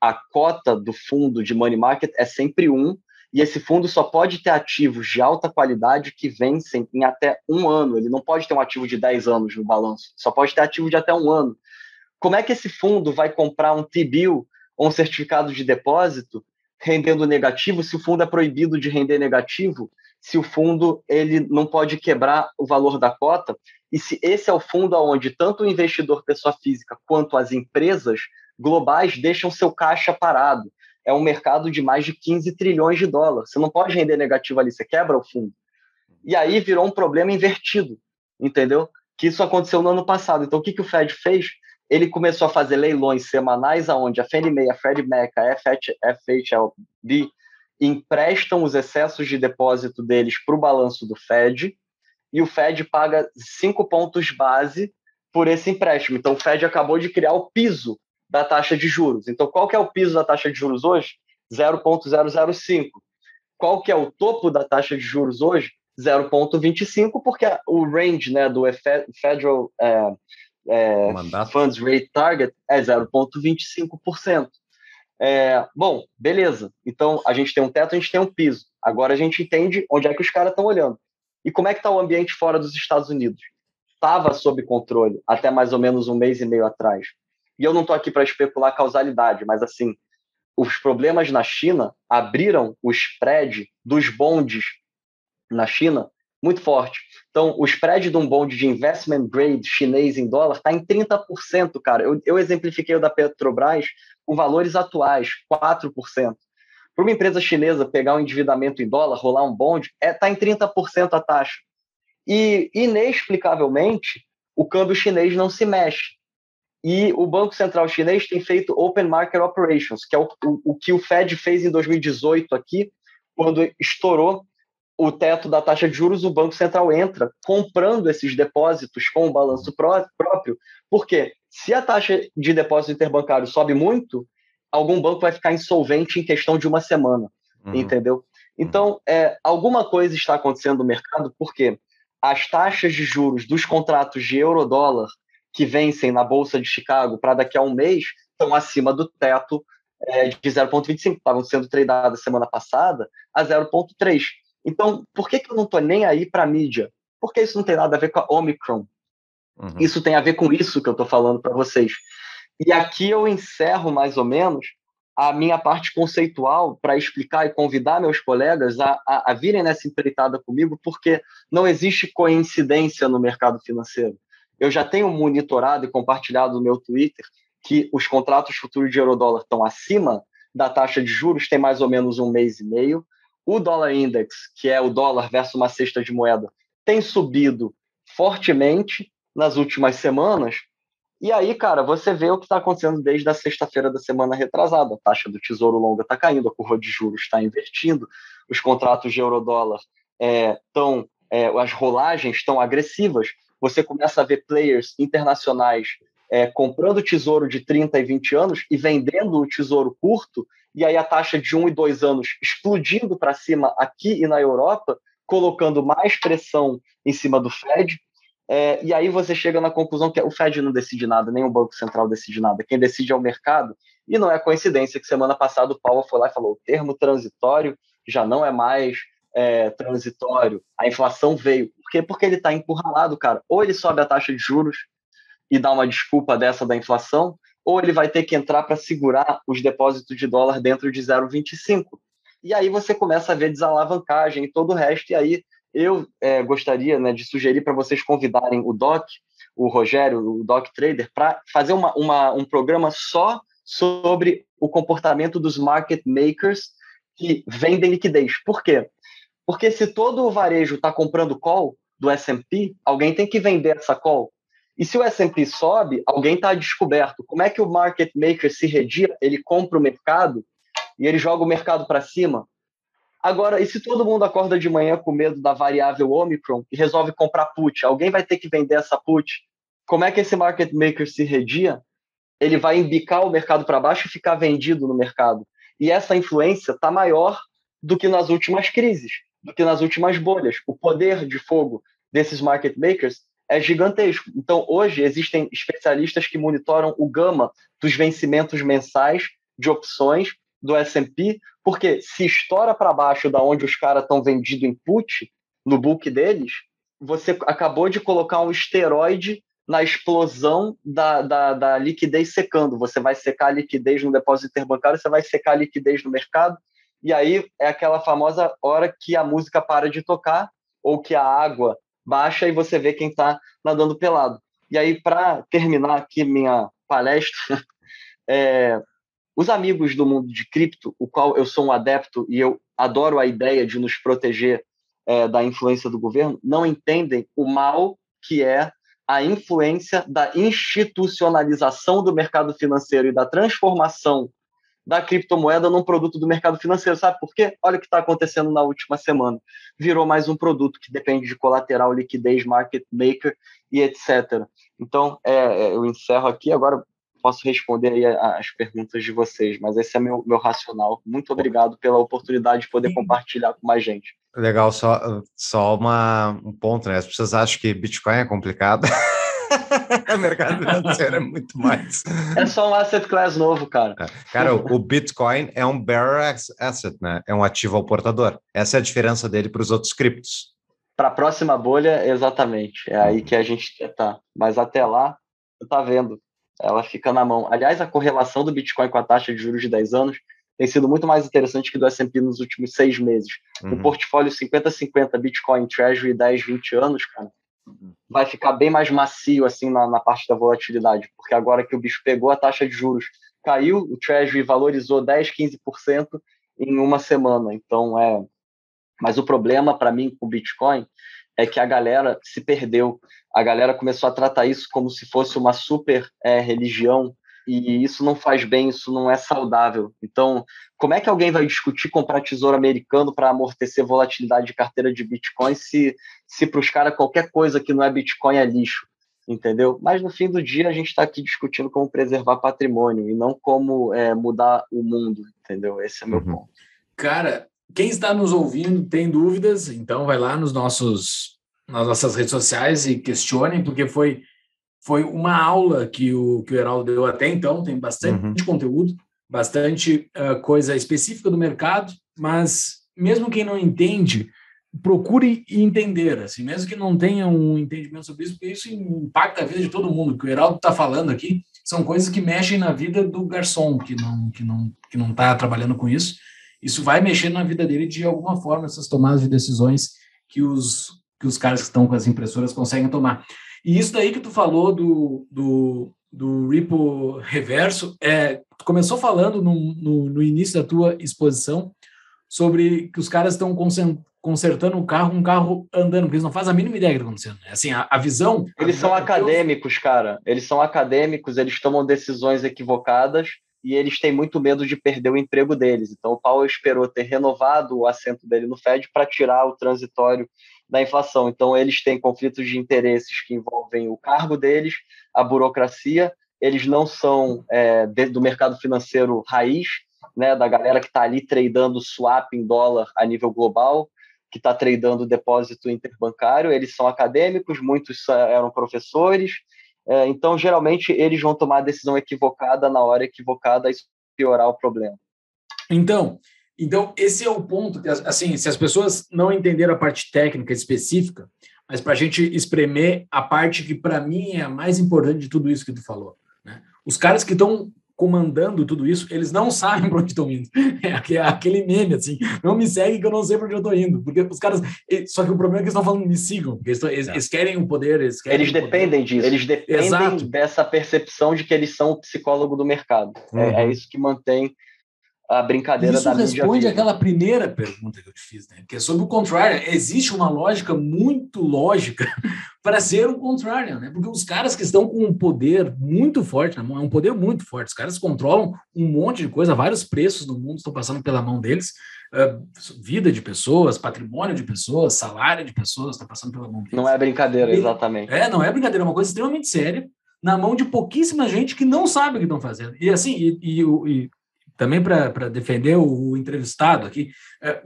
A cota do fundo de money market é sempre 1, e esse fundo só pode ter ativos de alta qualidade que vencem em até 1 ano. Ele não pode ter um ativo de 10 anos no balanço. Só pode ter ativo de até 1 ano. Como é que esse fundo vai comprar um T-bill ou um certificado de depósito rendendo negativo se o fundo é proibido de render negativo, se o fundo ele não pode quebrar o valor da cota e se esse é o fundo onde tanto o investidor pessoa física quanto as empresas globais deixam seu caixa parado. É um mercado de mais de 15 trilhões de dólares. Você não pode render negativo ali, você quebra o fundo. E aí virou um problema invertido, entendeu? Que isso aconteceu no ano passado. Então, o que o Fed fez? Ele começou a fazer leilões semanais, onde a Fannie Mae, a Freddie Mac, a FHLB emprestam os excessos de depósito deles para o balanço do Fed, e o Fed paga 5 pontos base por esse empréstimo. Então, o Fed acabou de criar o piso da taxa de juros. Então, qual que é o piso da taxa de juros hoje? 0,005. Qual que é o topo da taxa de juros hoje? 0,25, porque o range, né, do Federal Funds Rate Target é 0,25%. Bom, beleza. Então, a gente tem um teto, a gente tem um piso. Agora a gente entende onde é que os caras estão olhando. E como é que está o ambiente fora dos Estados Unidos? Estava sob controle até mais ou menos um mês e meio atrás. E eu não estou aqui para especular causalidade, mas assim, os problemas na China abriram o spread dos bondes na China muito forte. Então, o spread de um bonde de investment grade chinês em dólar está em 30%, cara. Eu exemplifiquei o da Petrobras com valores atuais, 4%. Para uma empresa chinesa pegar um endividamento em dólar, rolar um bonde, está em 30% a taxa. E, inexplicavelmente, o câmbio chinês não se mexe. E o Banco Central Chinês tem feito Open Market Operations, que é o que o Fed fez em 2018 aqui, quando estourou o teto da taxa de juros, o Banco Central entra comprando esses depósitos com o balanço próprio, porque se a taxa de depósito interbancário sobe muito, algum banco vai ficar insolvente em questão de uma semana, entendeu? Então, alguma coisa está acontecendo no mercado, porque as taxas de juros dos contratos de euro-dólar que vencem na Bolsa de Chicago para daqui a um mês, estão acima do teto de 0,25. Estavam sendo tradadas semana passada a 0,3. Então, por que eu não estou nem aí para a mídia? Porque isso não tem nada a ver com a Omicron. Isso tem a ver com isso que eu estou falando para vocês. E aqui eu encerro, mais ou menos, a minha parte conceitual para explicar e convidar meus colegas a virem nessa empreitada comigo, porque não existe coincidência no mercado financeiro. Eu já tenho monitorado e compartilhado no meu Twitter que os contratos futuros de euro-dólar estão acima da taxa de juros, tem mais ou menos um mês e meio. O dólar index, que é o dólar versus uma cesta de moeda, tem subido fortemente nas últimas semanas. E aí, cara, você vê o que está acontecendo desde a sexta-feira da semana retrasada. A taxa do Tesouro Longa está caindo, a curva de juros está invertindo, os contratos de euro-dólar as rolagens estão agressivas. Você começa a ver players internacionais comprando tesouro de 30 e 20 anos e vendendo o tesouro curto, e aí a taxa de 1 e 2 anos explodindo para cima aqui e na Europa, colocando mais pressão em cima do Fed. E aí você chega na conclusão que o Fed não decide nada, nem o Banco Central decide nada, quem decide é o mercado. E não é coincidência que semana passada o Paulo foi lá e falou: o termo transitório já não é mais transitório, a inflação veio. Por quê? Porque ele está encurralado, cara. Ou ele sobe a taxa de juros e dá uma desculpa dessa da inflação, ou ele vai ter que entrar para segurar os depósitos de dólar dentro de 0,25. E aí você começa a ver desalavancagem e todo o resto. E aí eu gostaria, né, de sugerir para vocês convidarem o Doc, o Rogério, o Doc Trader, para fazer um programa só sobre o comportamento dos market makers que vendem liquidez. Por quê? Porque se todo o varejo está comprando call do S&P, alguém tem que vender essa call. E se o S&P sobe, alguém está descoberto. Como é que o market maker se redia? Ele compra o mercado e ele joga o mercado para cima. Agora, e se todo mundo acorda de manhã com medo da variável Omicron e resolve comprar put? Alguém vai ter que vender essa put. Como é que esse market maker se redia? Ele vai embicar o mercado para baixo e ficar vendido no mercado. E essa influência está maior do que nas últimas crises, do que nas últimas bolhas. O poder de fogo desses market makers é gigantesco. Então, hoje, existem especialistas que monitoram o gama dos vencimentos mensais de opções do S&P, porque se estoura para baixo da onde os caras estão vendido em put, no book deles, você acabou de colocar um esteroide na explosão da liquidez secando. Você vai secar a liquidez no depósito interbancário, você vai secar a liquidez no mercado, E aí é aquela famosa hora que a música para de tocar ou que a água baixa e você vê quem está nadando pelado. E aí, para terminar aqui minha palestra, os amigos do mundo de cripto, o qual eu sou um adepto e eu adoro a ideia de nos proteger da influência do governo, não entendem o mal que é a influência da institucionalização do mercado financeiro e da transformação da criptomoeda num produto do mercado financeiro. Sabe por quê? Olha o que está acontecendo na última semana. Virou mais um produto que depende de colateral, liquidez, market maker e etc. Então, eu encerro aqui. Agora posso responder aí as perguntas de vocês, mas esse é meu racional. Muito obrigado pela oportunidade de poder compartilhar com mais gente. Legal, só um ponto, né? As pessoas acham que Bitcoin é complicado. O mercado financeiro é muito mais. É só um asset class novo, cara. Cara, o Bitcoin é um bearer asset, né? É um ativo ao portador. Essa é a diferença dele para os outros criptos. Para a próxima bolha, exatamente. É aí que a gente tá. Mas até lá, você tá vendo. Ela fica na mão. Aliás, a correlação do Bitcoin com a taxa de juros de 10 anos tem sido muito mais interessante que do S&P nos últimos 6 meses. O portfólio 50-50 Bitcoin Treasury 10, 20 anos, cara, vai ficar bem mais macio assim na parte da volatilidade, porque agora que o bicho pegou, a taxa de juros caiu, o Treasury valorizou 10, 15% em uma semana. Então, mas o problema para mim com o Bitcoin é que a galera se perdeu. A galera começou a tratar isso como se fosse uma super religião, e isso não faz bem, isso não é saudável. Então, como é que alguém vai discutir comprar tesouro americano para amortecer volatilidade de carteira de Bitcoin se para os caras qualquer coisa que não é Bitcoin é lixo, entendeu? Mas no fim do dia a gente está aqui discutindo como preservar patrimônio e não como mudar o mundo, entendeu? Esse é meu ponto. Cara, quem está nos ouvindo tem dúvidas, então vai lá nas nossas redes sociais e questionem, porque foi uma aula que o Eraldo deu até então. Tem bastante conteúdo, bastante coisa específica do mercado, mas mesmo quem não entende, procure entender, assim, mesmo que não tenha um entendimento sobre isso, porque isso impacta a vida de todo mundo. O que o Eraldo está falando aqui são coisas que mexem na vida do garçom, que não está trabalhando com isso. Isso vai mexer na vida dele de alguma forma, essas tomadas de decisões que os caras que estão com as impressoras conseguem tomar. E isso daí que tu falou do repo reverso, tu começou falando no início da tua exposição sobre que os caras estão consertando um carro andando, porque eles não fazem a mínima ideia do que está acontecendo. Assim, a visão... Eles são acadêmicos, cara. Eles são acadêmicos, eles tomam decisões equivocadas, e eles têm muito medo de perder o emprego deles. Então, o Powell esperou ter renovado o assento dele no Fed para tirar o transitório da inflação. Então, eles têm conflitos de interesses que envolvem o cargo deles, a burocracia. Eles não são do mercado financeiro raiz, né, da galera que está ali tradando swap em dólar a nível global, que está tradando depósito interbancário. Eles são acadêmicos, muitos eram professores. Então, geralmente, eles vão tomar a decisão equivocada na hora equivocada e piorar o problema. Então, esse é o ponto. Assim, se as pessoas não entenderam a parte técnica específica, mas para a gente espremer a parte que, para mim, é a mais importante de tudo isso que tu falou, né? Os caras que estão comandando tudo isso, eles não sabem para onde estão indo. É aquele meme, assim, não me segue que eu não sei para onde eu estou indo. Porque os caras... Só que o problema é que eles estão falando, me sigam. Eles querem o poder, eles dependem disso. Eles dependem dessa percepção de que eles são o psicólogo do mercado. Uhum. É isso que mantém a brincadeira da mídia. Isso responde aquela primeira pergunta que eu te fiz, né? Que é sobre o contrário. Existe uma lógica muito lógica para ser o contrário, né? Porque os caras que estão com um poder muito forte na mão, é um poder muito forte, os caras controlam um monte de coisa, vários preços no mundo estão passando pela mão deles, vida de pessoas, patrimônio de pessoas, salário de pessoas está passando pela mão deles. Não é brincadeira, exatamente. Não é brincadeira, é uma coisa extremamente séria, na mão de pouquíssima gente que não sabe o que estão fazendo. E assim, também para defender o entrevistado aqui,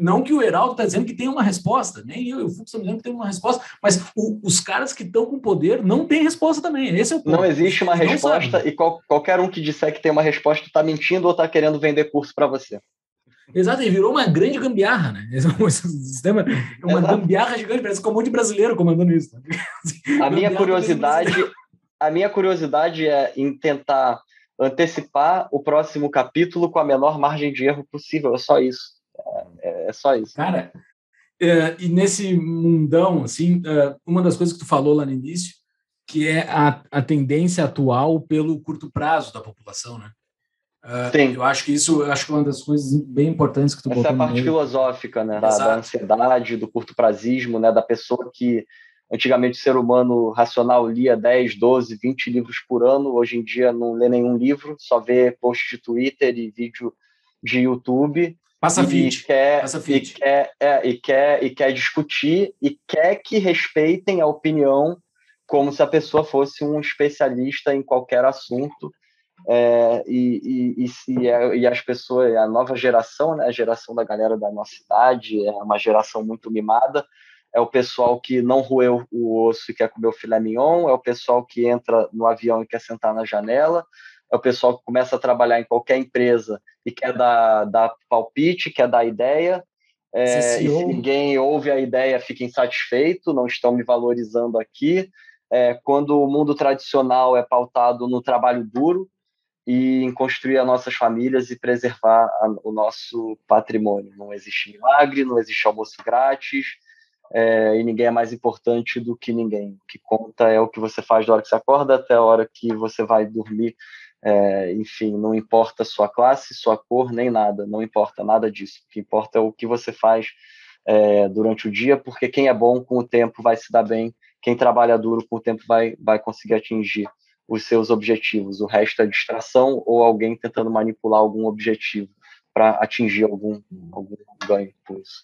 não que o Eraldo está dizendo que tem uma resposta, nem eu e o Fux estão dizendo que tem uma resposta, mas os caras que estão com poder não têm resposta também, esse é o ponto. Não existe uma resposta, e qualquer um que disser que tem uma resposta está mentindo ou está querendo vender curso para você. Exato, e virou uma grande gambiarra, né? Esse sistema é uma gambiarra gigante, parece que é um monte de brasileiro comandando isso. A minha curiosidade é em tentar antecipar o próximo capítulo com a menor margem de erro possível, é só isso. É só isso. Cara, e nesse mundão, assim, uma das coisas que tu falou lá no início, que é a tendência atual pelo curto prazo da população, né? Sim. Eu acho que uma das coisas bem importantes que tu botou. Essa é a parte filosófica, né? Da ansiedade, do curto-prazismo, né? Da pessoa que antigamente o ser humano racional lia 10, 12, 20 livros por ano, hoje em dia não lê nenhum livro, só vê post de Twitter e vídeo de YouTube. Passa feed. E quer discutir e quer que respeitem a opinião como se a pessoa fosse um especialista em qualquer assunto. E as pessoas, a nova geração, né, a geração da galera da nossa idade, é uma geração muito mimada, é o pessoal que não roeu o osso e quer comer o filé mignon, é o pessoal que entra no avião e quer sentar na janela, é o pessoal que começa a trabalhar em qualquer empresa e quer dar palpite, quer dar ideia, e se ninguém ouve a ideia fica insatisfeito, não estão me valorizando aqui, quando o mundo tradicional é pautado no trabalho duro, e em construir as nossas famílias e preservar o nosso patrimônio. Não existe milagre, não existe almoço grátis, e ninguém é mais importante do que ninguém. O que conta é o que você faz da hora que você acorda até a hora que você vai dormir. Enfim, não importa sua classe, sua cor, nem nada. Não importa nada disso. O que importa é o que você faz durante o dia, porque quem é bom com o tempo vai se dar bem, quem trabalha duro com o tempo vai conseguir atingir os seus objetivos, o resto é distração ou alguém tentando manipular algum objetivo para atingir algum ganho com isso.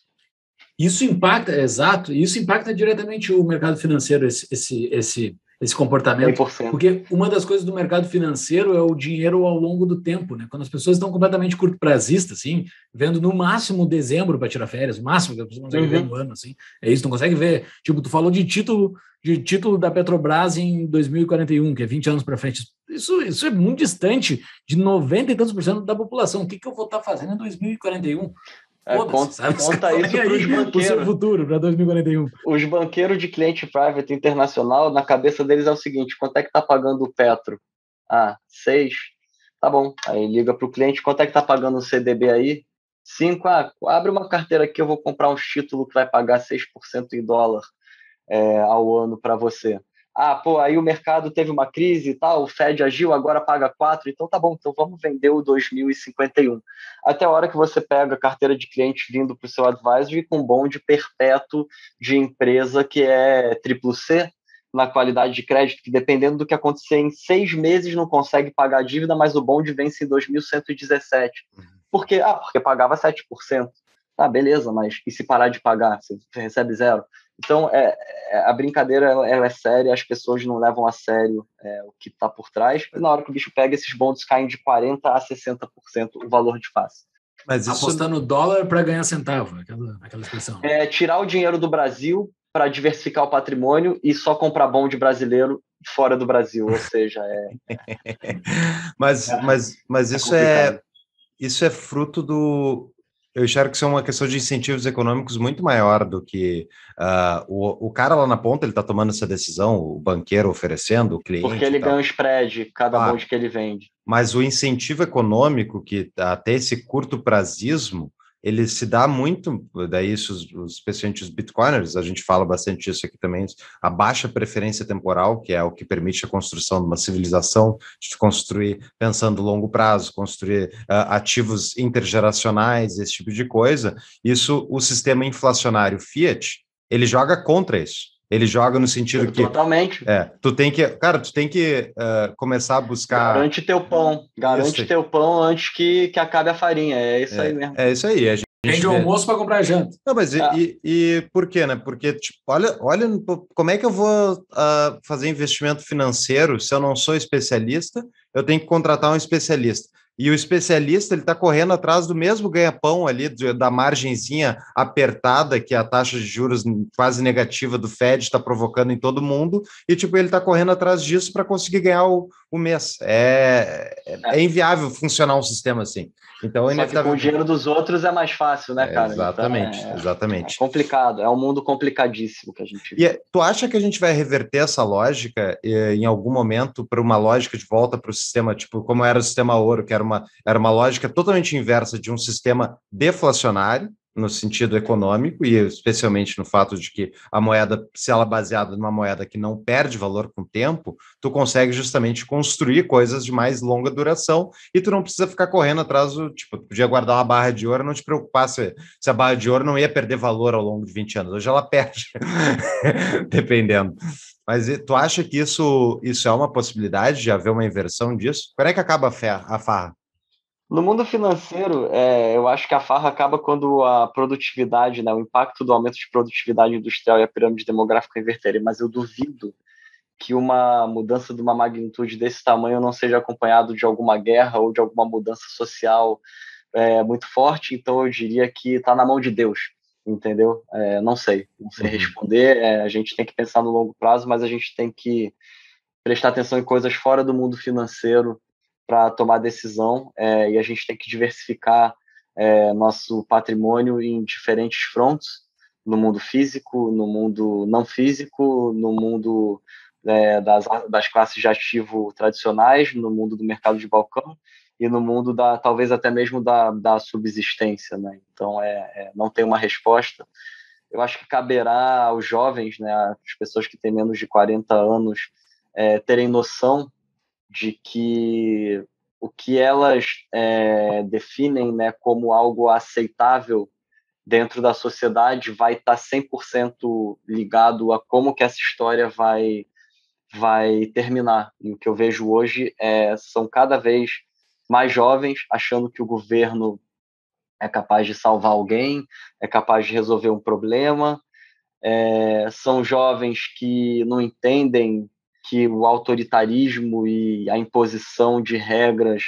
Isso impacta, exato, isso impacta diretamente o mercado financeiro, esse comportamento, 100%. Porque uma das coisas do mercado financeiro é o dinheiro ao longo do tempo, né? Quando as pessoas estão completamente curto-prazistas, assim, vendo no máximo dezembro para tirar férias, o máximo que a pessoa consegue ver no ano, assim, é isso, não consegue ver. Tipo, tu falou de título da Petrobras em 2041, que é 20 anos para frente. Isso é muito distante de 90 e tantos por cento da população. O que eu vou estar fazendo em 2041? Conta isso para os banqueiros. Futuro, para 2041. Os banqueiros de cliente private internacional, na cabeça deles é o seguinte, quanto é que está pagando o Petro? Ah, 6? Tá bom. Aí liga para o cliente, quanto é que está pagando o CDB aí? 5? Ah, abre uma carteira aqui, eu vou comprar um título que vai pagar 6% em dólar ao ano para você. Ah, pô, aí o mercado teve uma crise e tal, o Fed agiu, agora paga 4, então tá bom, então vamos vender o 2051. Até a hora que você pega a carteira de cliente vindo para o seu advisory com um bonde perpétuo de empresa que é CCC, na qualidade de crédito, que dependendo do que acontecer em 6 meses não consegue pagar a dívida, mas o bonde vence em 2117. Por quê? Porque pagava 7%. Ah, beleza, mas e se parar de pagar? Você recebe 0%. Então, a brincadeira ela é séria, as pessoas não levam a sério o que está por trás. Na hora que o bicho pega, esses bondes caem de 40% a 60% o valor de face. Mas isso... Apostando dólar para ganhar centavo, aquela expressão. Tirar o dinheiro do Brasil para diversificar o patrimônio e só comprar bonde brasileiro fora do Brasil, ou seja... Mas isso é fruto do... Eu enxergo que isso é uma questão de incentivos econômicos muito maior do que o cara lá na ponta, ele está tomando essa decisão, o banqueiro oferecendo, o cliente... Porque ele ganha um spread cada bonde que ele vende. Mas o incentivo econômico, que até esse curto prazismo, ele se dá muito, daí isso, especialmente os bitcoiners, a gente fala bastante disso aqui também, a baixa preferência temporal, que é o que permite a construção de uma civilização, de construir pensando longo prazo, construir ativos intergeracionais, esse tipo de coisa, isso o sistema inflacionário Fiat, ele joga contra isso. Ele joga no sentido que... Totalmente. Tu tem que começar a buscar... Garante teu pão antes que acabe a farinha. É isso aí mesmo. É isso aí. Vende o almoço para comprar janta. Não, mas e por quê, né? Porque, tipo, olha como é que eu vou fazer investimento financeiro se eu não sou especialista? Eu tenho que contratar um especialista. E o especialista está correndo atrás do mesmo ganha-pão ali, da margenzinha apertada que a taxa de juros quase negativa do Fed está provocando em todo mundo, e tipo ele está correndo atrás disso para conseguir ganhar o, o mês. É inviável funcionar um sistema assim. Então, inevitavelmente... Com o dinheiro dos outros é mais fácil, né, cara? Exatamente, então, exatamente. É complicado, é um mundo complicadíssimo que a gente vive. E tu acha que a gente vai reverter essa lógica em algum momento para uma lógica de volta para o sistema, tipo, como era o sistema ouro, que era uma lógica totalmente inversa de um sistema deflacionário, no sentido econômico, e especialmente no fato de que a moeda, se ela é baseada numa moeda que não perde valor com o tempo, tu consegue justamente construir coisas de mais longa duração e tu não precisa ficar correndo atrás do... Tipo, tu podia guardar uma barra de ouro e não te preocupar se a barra de ouro não ia perder valor ao longo de 20 anos. Hoje ela perde, dependendo. Mas tu acha que isso é uma possibilidade de haver uma inversão disso? Quando é que acaba a farra? No mundo financeiro, eu acho que a farra acaba quando a produtividade, né, o impacto do aumento de produtividade industrial e a pirâmide demográfica inverterem, mas eu duvido que uma mudança de uma magnitude desse tamanho não seja acompanhado de alguma guerra ou de alguma mudança social muito forte, então eu diria que está na mão de Deus, entendeu? Não sei responder, a gente tem que pensar no longo prazo, mas a gente tem que prestar atenção em coisas fora do mundo financeiro para tomar decisão, e a gente tem que diversificar nosso patrimônio em diferentes fronts, no mundo físico, no mundo não físico, no mundo das classes de ativo tradicionais, no mundo do mercado de balcão e no mundo talvez até mesmo da subsistência, né? Então, não tem uma resposta. Eu acho que caberá aos jovens, né, às pessoas que têm menos de 40 anos, terem noção de que o que elas definem, né, como algo aceitável dentro da sociedade vai estar 100% ligado a como que essa história vai terminar. E o que eu vejo hoje são cada vez mais jovens achando que o governo é capaz de salvar alguém, é capaz de resolver um problema. São jovens que não entendem que o autoritarismo e a imposição de regras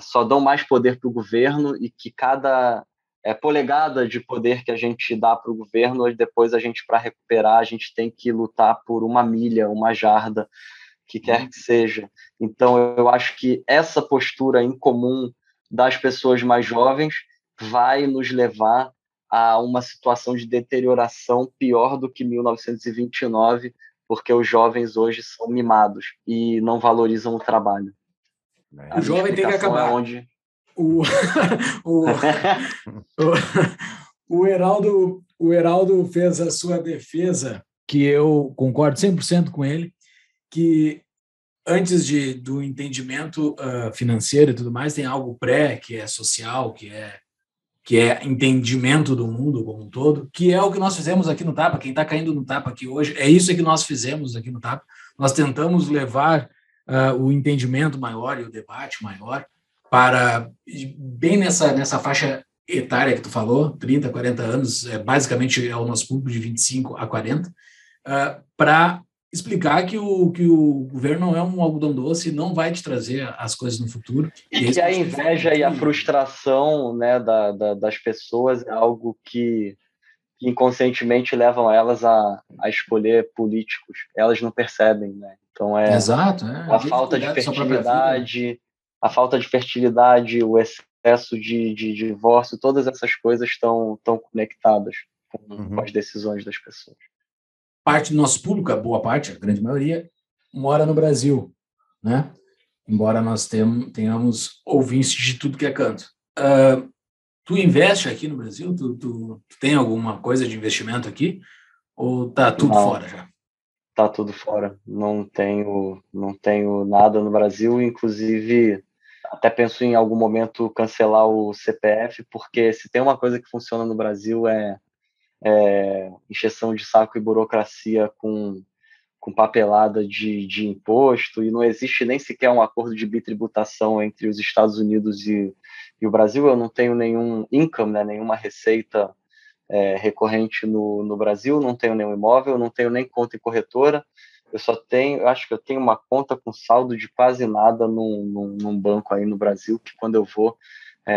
só dão mais poder para o governo e que cada polegada de poder que a gente dá para o governo, depois a gente, para recuperar, a gente tem que lutar por uma milha, uma jarda, que quer que seja. Então, eu acho que essa postura incomum das pessoas mais jovens vai nos levar a uma situação de deterioração pior do que 1929, porque os jovens hoje são mimados e não valorizam o trabalho. O jovem tem que acabar. Onde... O Eraldo fez a sua defesa, que eu concordo 100% com ele, que antes do entendimento financeiro e tudo mais, tem algo que é social, que é entendimento do mundo como um todo, que é o que nós fizemos aqui no Tapa. Quem está caindo no Tapa aqui hoje, é isso que nós fizemos aqui no Tapa. Nós tentamos levar o entendimento maior e o debate maior para, bem nessa faixa etária que tu falou, 30, 40 anos, basicamente é o nosso público de 25 a 40, para explicar que o governo não é um algodão doce, não vai te trazer as coisas no futuro. E a inveja e a frustração, né, das pessoas é algo que inconscientemente levam elas a escolher políticos. Elas não percebem, né? Então exato, a falta de fertilidade, o excesso de divórcio, todas essas coisas estão conectadas com as decisões das pessoas. Parte do nosso público, a boa parte, a grande maioria, mora no Brasil, né? Embora nós tenhamos ouvintes de tudo que é canto. Tu investe aqui no Brasil? Tu tem alguma coisa de investimento aqui? Ou tá tudo fora já? Tá tudo fora. Não tenho nada no Brasil, inclusive até penso em algum momento cancelar o CPF, porque se tem uma coisa que funciona no Brasil encheção de saco e burocracia com papelada de imposto, e não existe nem sequer um acordo de bitributação entre os Estados Unidos e o Brasil. Eu não tenho nenhum income, né, nenhuma receita recorrente no Brasil, não tenho nenhum imóvel, não tenho nem conta em corretora, eu acho que eu tenho uma conta com saldo de quase nada num banco aí no Brasil, que quando eu vou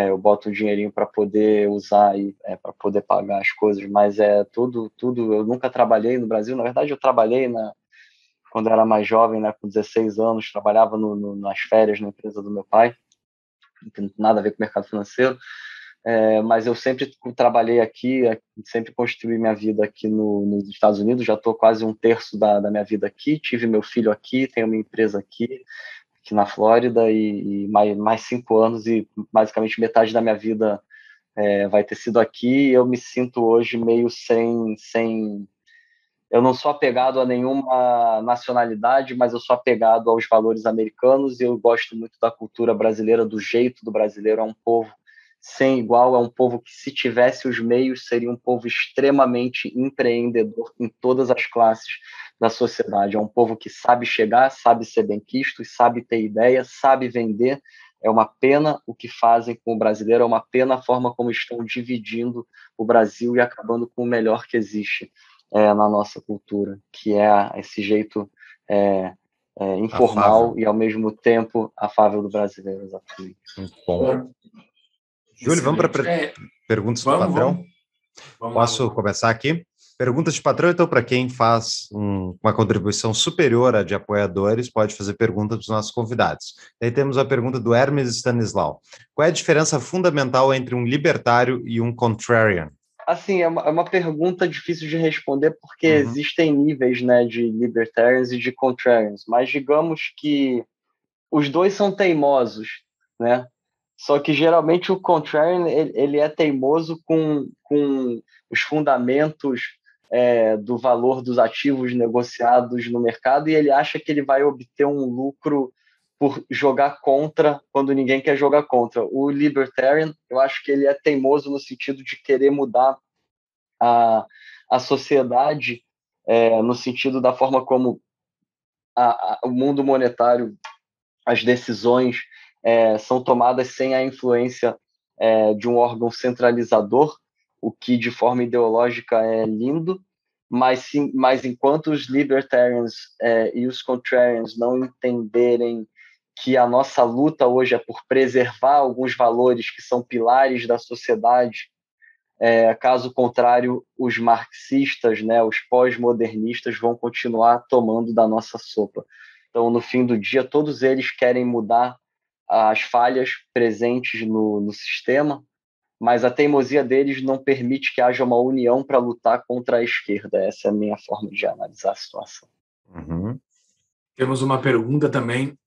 eu boto um dinheirinho para poder usar e para poder pagar as coisas, mas tudo. Eu nunca trabalhei no Brasil. Na verdade, eu trabalhei quando eu era mais jovem, né, com 16 anos, trabalhava nas férias na empresa do meu pai, não tem nada a ver com o mercado financeiro, mas eu sempre trabalhei aqui, sempre construí minha vida aqui nos Estados Unidos, já estou quase um terço da minha vida aqui, tive meu filho aqui, tenho minha empresa aqui na Flórida, e mais 5 anos, e basicamente metade da minha vida vai ter sido aqui. Eu me sinto hoje meio sem... Eu não sou apegado a nenhuma nacionalidade, mas eu sou apegado aos valores americanos, e eu gosto muito da cultura brasileira, do jeito do brasileiro. É um povo sem igual, é um povo que, se tivesse os meios, seria um povo extremamente empreendedor em todas as classes da sociedade. É um povo que sabe chegar, sabe ser benquisto, sabe ter ideia, sabe vender. É uma pena o que fazem com o brasileiro, é uma pena a forma como estão dividindo o Brasil e acabando com o melhor que existe na nossa cultura, que é esse jeito informal afável e, ao mesmo tempo, afável do brasileiro. Exatamente. Muito bom. Júlio, vamos para perguntas do patrão? Vamos. Posso começar aqui? Perguntas de patrão, então, para quem faz uma contribuição superior à de apoiadores, pode fazer perguntas para os nossos convidados. Daí temos a pergunta do Hermes Stanislau. Qual é a diferença fundamental entre um libertário e um contrarian? Assim, é uma pergunta difícil de responder, porque existem níveis, né, de libertarians e de contrarians, mas digamos que os dois são teimosos, né? Só que geralmente o contrarian ele é teimoso com os fundamentos do valor dos ativos negociados no mercado, e ele acha que ele vai obter um lucro por jogar contra quando ninguém quer jogar contra. O libertarian, eu acho que ele é teimoso no sentido de querer mudar a sociedade, no sentido da forma como o mundo monetário, as decisões são tomadas sem a influência de um órgão centralizador, o que de forma ideológica é lindo. Mas enquanto os libertarians e os contrarians não entenderem que a nossa luta hoje é por preservar alguns valores que são pilares da sociedade, caso contrário, os marxistas, né, os pós-modernistas, vão continuar tomando da nossa sopa. Então, no fim do dia, todos eles querem mudar as falhas presentes no sistema, mas a teimosia deles não permite que haja uma união para lutar contra a esquerda. Essa é a minha forma de analisar a situação. Uhum. Temos uma pergunta também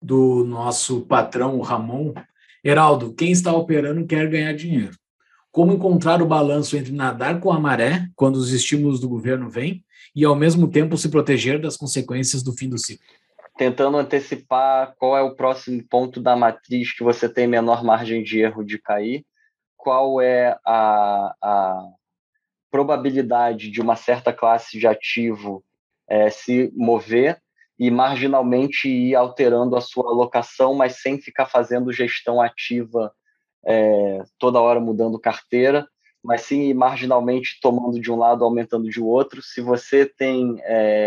do nosso patrão, o Ramon. Eraldo, quem está operando quer ganhar dinheiro. Como encontrar o balanço entre nadar com a maré, quando os estímulos do governo vêm, e ao mesmo tempo se proteger das consequências do fim do ciclo? Tentando antecipar qual é o próximo ponto da matriz que você tem menor margem de erro de cair, qual é a probabilidade de uma certa classe de ativo se mover, e marginalmente ir alterando a sua alocação, mas sem ficar fazendo gestão ativa toda hora mudando carteira, mas sim ir marginalmente tomando de um lado, aumentando de outro. Se você tem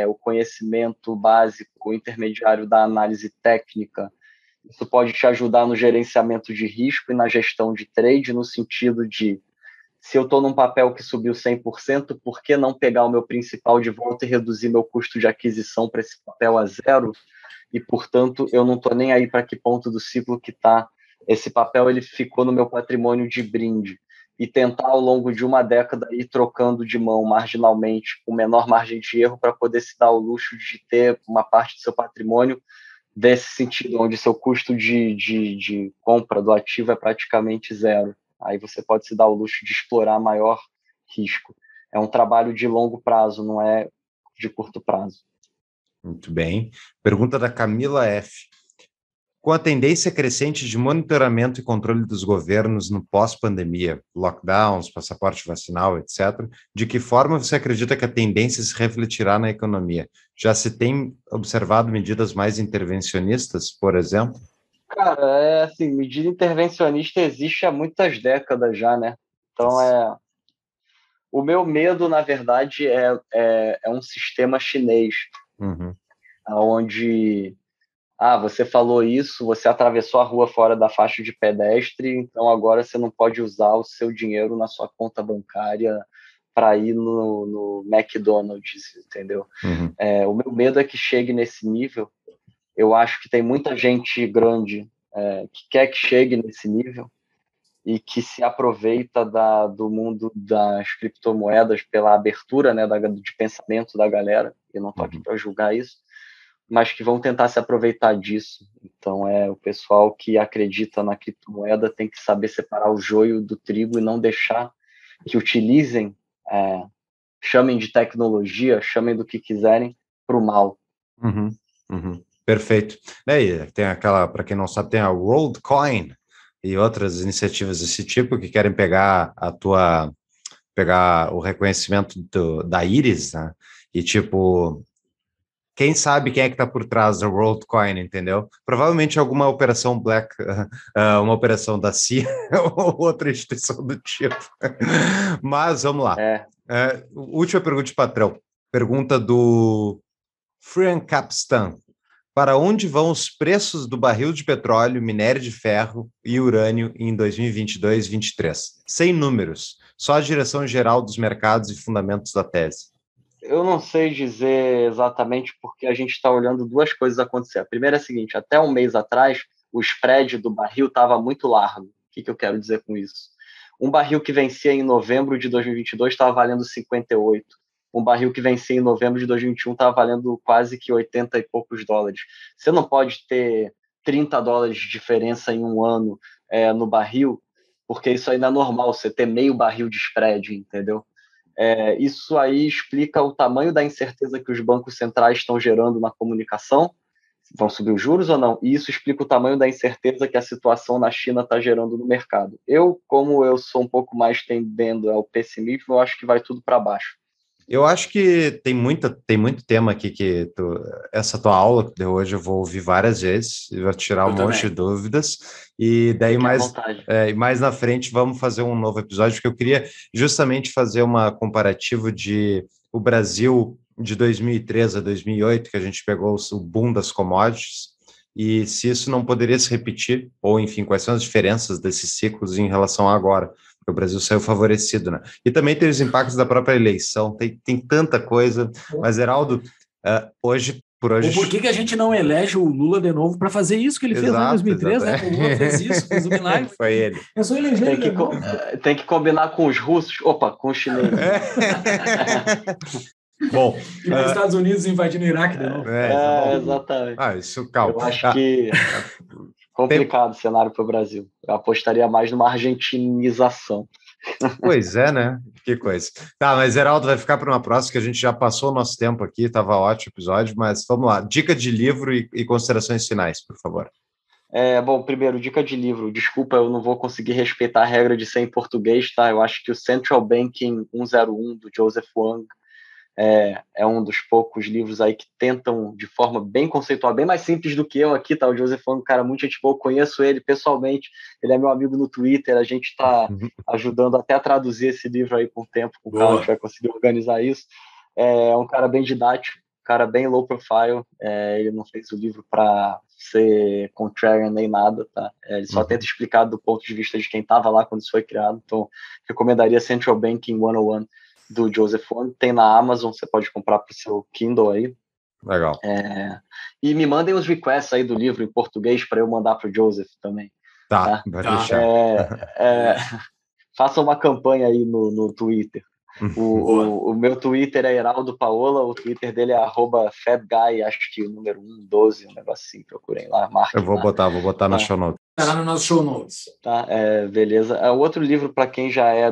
o conhecimento básico, intermediário da análise técnica, isso pode te ajudar no gerenciamento de risco e na gestão de trade, no sentido de, se eu estou num papel que subiu 100%, por que não pegar o meu principal de volta e reduzir meu custo de aquisição para esse papel a zero? E, portanto, eu não estou nem aí para que ponto do ciclo que está esse papel, ele ficou no meu patrimônio de brinde. E tentar, ao longo de uma década, ir trocando de mão marginalmente, com menor margem de erro, para poder se dar o luxo de ter uma parte do seu patrimônio desse sentido, onde seu custo de compra do ativo é praticamente zero. Aí você pode se dar o luxo de explorar maior risco. É um trabalho de longo prazo, não é de curto prazo. Muito bem. Pergunta da Camila F. Com a tendência crescente de monitoramento e controle dos governos no pós-pandemia, lockdowns, passaporte vacinal, etc., de que forma você acredita que a tendência se refletirá na economia? Já se tem observado medidas mais intervencionistas, por exemplo? Cara, assim, medida intervencionista existe há muitas décadas já, né? Então, o meu medo, na verdade, é um sistema chinês, onde... você falou isso, você atravessou a rua fora da faixa de pedestre, então agora você não pode usar o seu dinheiro na sua conta bancária para ir no McDonald's, entendeu? Uhum. O meu medo é que chegue nesse nível. Eu acho que tem muita gente grande que quer que chegue nesse nível e que se aproveita do mundo das criptomoedas pela abertura, né, de pensamento da galera. Eu não tô aqui para julgar isso, mas que vão tentar se aproveitar disso. Então, o pessoal que acredita na criptomoeda tem que saber separar o joio do trigo e não deixar que utilizem, chamem de tecnologia, chamem do que quiserem, para o mal. Uhum, uhum. Perfeito. Daí, tem aquela, para quem não sabe, tem a WorldCoin e outras iniciativas desse tipo que querem pegar pegar o reconhecimento da íris, né? E tipo, quem sabe quem é que está por trás da WorldCoin, entendeu? Provavelmente alguma operação black, uma operação da CIA ou outra instituição do tipo. Mas vamos lá. Última pergunta de patrão. Pergunta do Frank Capstan. Para onde vão os preços do barril de petróleo, minério de ferro e urânio em 2022 e 2023? Sem números, só a direção geral dos mercados e fundamentos da tese. Eu não sei dizer exatamente porque a gente está olhando duas coisas acontecer. A primeira é a seguinte: até um mês atrás, o spread do barril estava muito largo. O que eu quero dizer com isso? Um barril que vencia em novembro de 2022 estava valendo 58. Um barril que vencia em novembro de 2021 estava valendo quase que 80 e poucos dólares. Você não pode ter 30 dólares de diferença em um ano no barril, porque isso ainda é normal, você ter meio barril de spread, entendeu? Isso aí explica o tamanho da incerteza que os bancos centrais estão gerando na comunicação, vão subir os juros ou não, e isso explica o tamanho da incerteza que a situação na China está gerando no mercado. Como eu sou um pouco mais tendendo ao pessimismo, eu acho que vai tudo para baixo. Eu acho que tem muito tema aqui que essa tua aula que deu hoje eu vou ouvir várias vezes e vou tirar um monte de dúvidas e daí mais na frente vamos fazer um novo episódio, porque eu queria justamente fazer uma comparativa de o Brasil de 2003 a 2008, que a gente pegou o boom das commodities, e se isso não poderia se repetir, ou enfim, quais são as diferenças desses ciclos em relação a agora. O Brasil saiu favorecido, né? E também tem os impactos da própria eleição, tem tanta coisa. Mas, Eraldo, hoje... Por que a gente não elege o Lula de novo para fazer isso que ele fez lá em 2003, né? O Lula fez isso, fez o milagre. Foi ele. Eu sou eleger ele. Tem que combinar com os russos, com os chineses. Bom, e os Estados Unidos invadindo o Iraque de novo. Exatamente. Isso, calma. Eu acho que... Complicado o cenário para o Brasil. Eu apostaria mais numa argentinização. Pois é, né? Que coisa. Tá, mas Eraldo, vai ficar para uma próxima, que a gente já passou o nosso tempo aqui, estava ótimo o episódio, mas vamos lá. Dica de livro e considerações finais, por favor. Bom, primeiro, dica de livro. Desculpa, eu não vou conseguir respeitar a regra de ser em português, tá? Eu acho que o Central Banking 101, do Joseph Wang, é um dos poucos livros aí que tentam, de forma bem conceitual, bem mais simples do que eu aqui, tá? O Joseph Wang, um cara muito gente boa, conheço ele pessoalmente, ele é meu amigo no Twitter, a gente está ajudando até a traduzir esse livro aí com o tempo, com o cara que vai conseguir organizar isso. É um cara bem didático, um cara bem low profile, ele não fez o livro para ser contrarian nem nada, tá? Ele só tenta explicar do ponto de vista de quem estava lá quando isso foi criado, então recomendaria Central Banking 101, do Joseph Wang, tem na Amazon, você pode comprar para o seu Kindle aí. Legal. E me mandem os requests aí do livro em português para eu mandar para o Joseph também. Tá, vai deixar. Faça uma campanha aí no Twitter. O meu Twitter é Eraldo Paola, o Twitter dele é @fedguy, acho que o número 112, um negócio assim, procurem lá, marca. Eu vou botar na show notes. Está no nosso show notes. Tá, beleza. O outro livro, para quem já é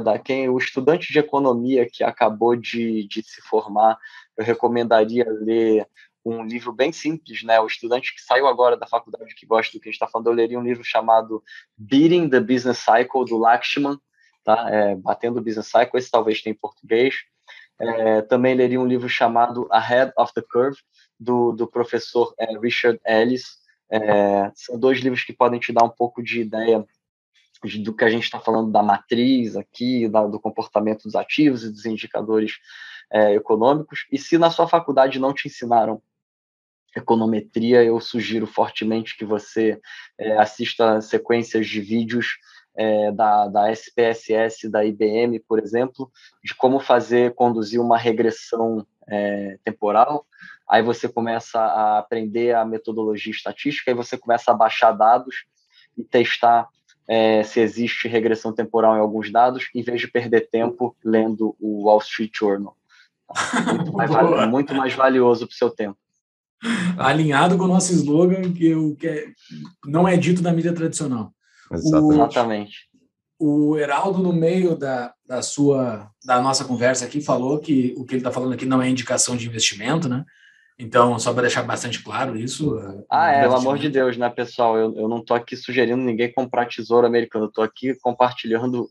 o estudante de economia que acabou de se formar, eu recomendaria ler um livro bem simples, né? O estudante que saiu agora da faculdade, que gosta do que a gente está falando, eu leria um livro chamado Beating the Business Cycle, do Lakshman, tá? Batendo o Business Cycle, esse talvez tenha em português. Também leria um livro chamado Ahead of the Curve, do professor Richard Ellis. São dois livros que podem te dar um pouco de ideia do que a gente está falando da matriz aqui, do comportamento dos ativos e dos indicadores econômicos. E se na sua faculdade não te ensinaram econometria, eu sugiro fortemente que você assista sequências de vídeos da SPSS, da IBM, por exemplo, de como conduzir uma regressão temporal. Aí você começa a aprender a metodologia estatística, aí você começa a baixar dados e testar se existe regressão temporal em alguns dados, em vez de perder tempo lendo o Wall Street Journal. Muito mais valioso para o seu tempo. Alinhado com o nosso slogan, que não é dito na mídia tradicional. Exatamente. O Eraldo, no meio da nossa conversa aqui, falou que o que ele está falando aqui não é indicação de investimento, né? Então, só para deixar bastante claro isso... pelo amor de Deus, né, pessoal? Eu não estou aqui sugerindo ninguém comprar tesouro americano. Eu estou aqui compartilhando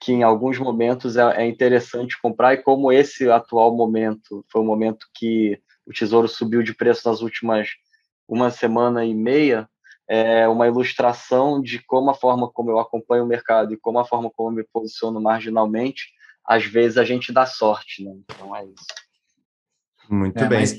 que em alguns momentos é interessante comprar, e como esse atual momento foi um momento que o tesouro subiu de preço nas últimas uma semana e meia, é uma ilustração de como a forma como eu acompanho o mercado e como a forma como eu me posiciono marginalmente, às vezes a gente dá sorte, né? Então é isso. Muito bem. Mas os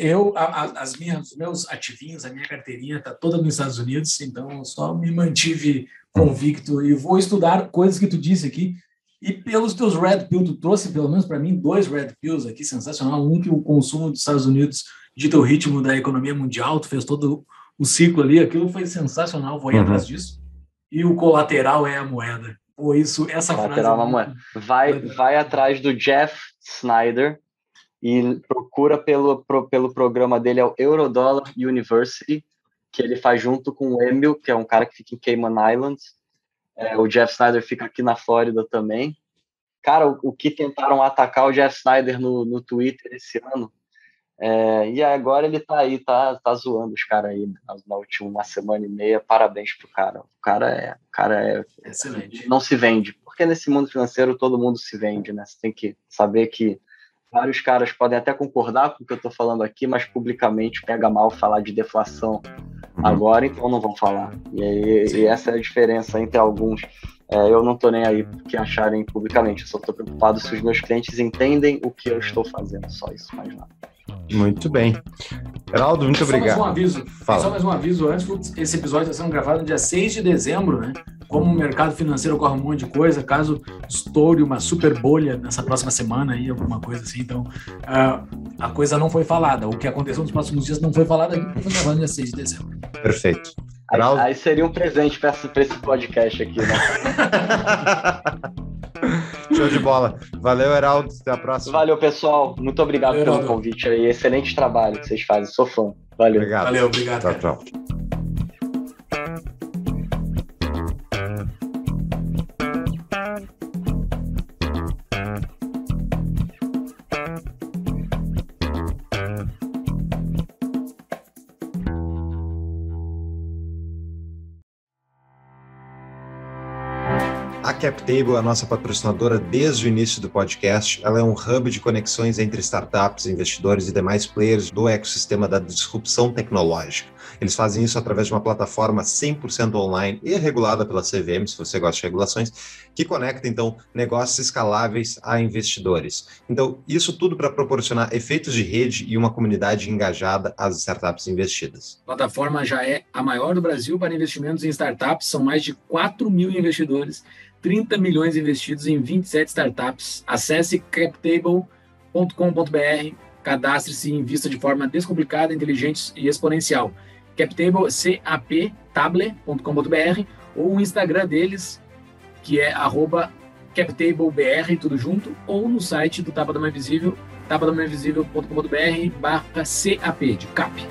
meus ativinhos, a minha carteirinha está toda nos Estados Unidos, então eu só me mantive convicto e vou estudar coisas que tu disse aqui. E pelos teus Red Pill, tu trouxe pelo menos para mim 2 Red Pills aqui, sensacional. Um que o consumo dos Estados Unidos dita o ritmo da economia mundial, tu fez todo o ciclo ali, aquilo foi sensacional, vou ir atrás disso. E o colateral é a moeda. Ou isso, essa colateral frase... Colateral é a moeda. Vai atrás do Jeff Snyder e procura pelo programa dele, é o Eurodollar University, que ele faz junto com o Emil, que é um cara que fica em Cayman Islands. O Jeff Snyder fica aqui na Flórida também. Cara, o que tentaram atacar o Jeff Snyder no Twitter esse ano, e agora ele tá aí, tá zoando os caras aí na última uma semana e meia. Parabéns pro cara. O cara é excelente. Não se vende, porque nesse mundo financeiro todo mundo se vende, né? Você tem que saber que vários caras podem até concordar com o que eu tô falando aqui, mas publicamente pega mal falar de deflação agora, então não vão falar. E essa é a diferença entre alguns. Eu não tô nem aí porque acharem publicamente, eu só tô preocupado se os meus clientes entendem o que eu estou fazendo, só isso, mais nada. Muito bem. Eraldo, muito obrigado. Só mais um aviso antes, esse episódio está sendo gravado no dia 6 de dezembro, né? Como o mercado financeiro ocorre um monte de coisa, caso estoure uma super bolha nessa próxima semana aí, alguma coisa assim, então a coisa não foi falada, o que aconteceu nos próximos dias não foi falado aqui, porque foi gravado no dia 6 de dezembro. Perfeito. Aí seria um presente para esse podcast aqui, né? Show de bola. Valeu, Eraldo. Até a próxima. Valeu, pessoal. Muito obrigado pelo convite aí. Excelente trabalho que vocês fazem. Sou fã. Valeu. Obrigado. Valeu, obrigado. Tchau, tchau. A CapTable é a nossa patrocinadora desde o início do podcast. Ela é um hub de conexões entre startups, investidores e demais players do ecossistema da disrupção tecnológica. Eles fazem isso através de uma plataforma 100% online e regulada pela CVM, se você gosta de regulações, que conecta, então, negócios escaláveis a investidores. Então, isso tudo para proporcionar efeitos de rede e uma comunidade engajada às startups investidas. A plataforma já é a maior do Brasil para investimentos em startups, são mais de 4 mil investidores, 30 milhões investidos em 27 startups. Acesse captable.com.br, cadastre-se e invista de forma descomplicada, inteligente e exponencial. CapTable, captable.com.br, ou o Instagram deles, que é @captablebr, tudo junto, ou no site do Tapa da Mão Invisível, tapadamãoinvisível.com.br/cap.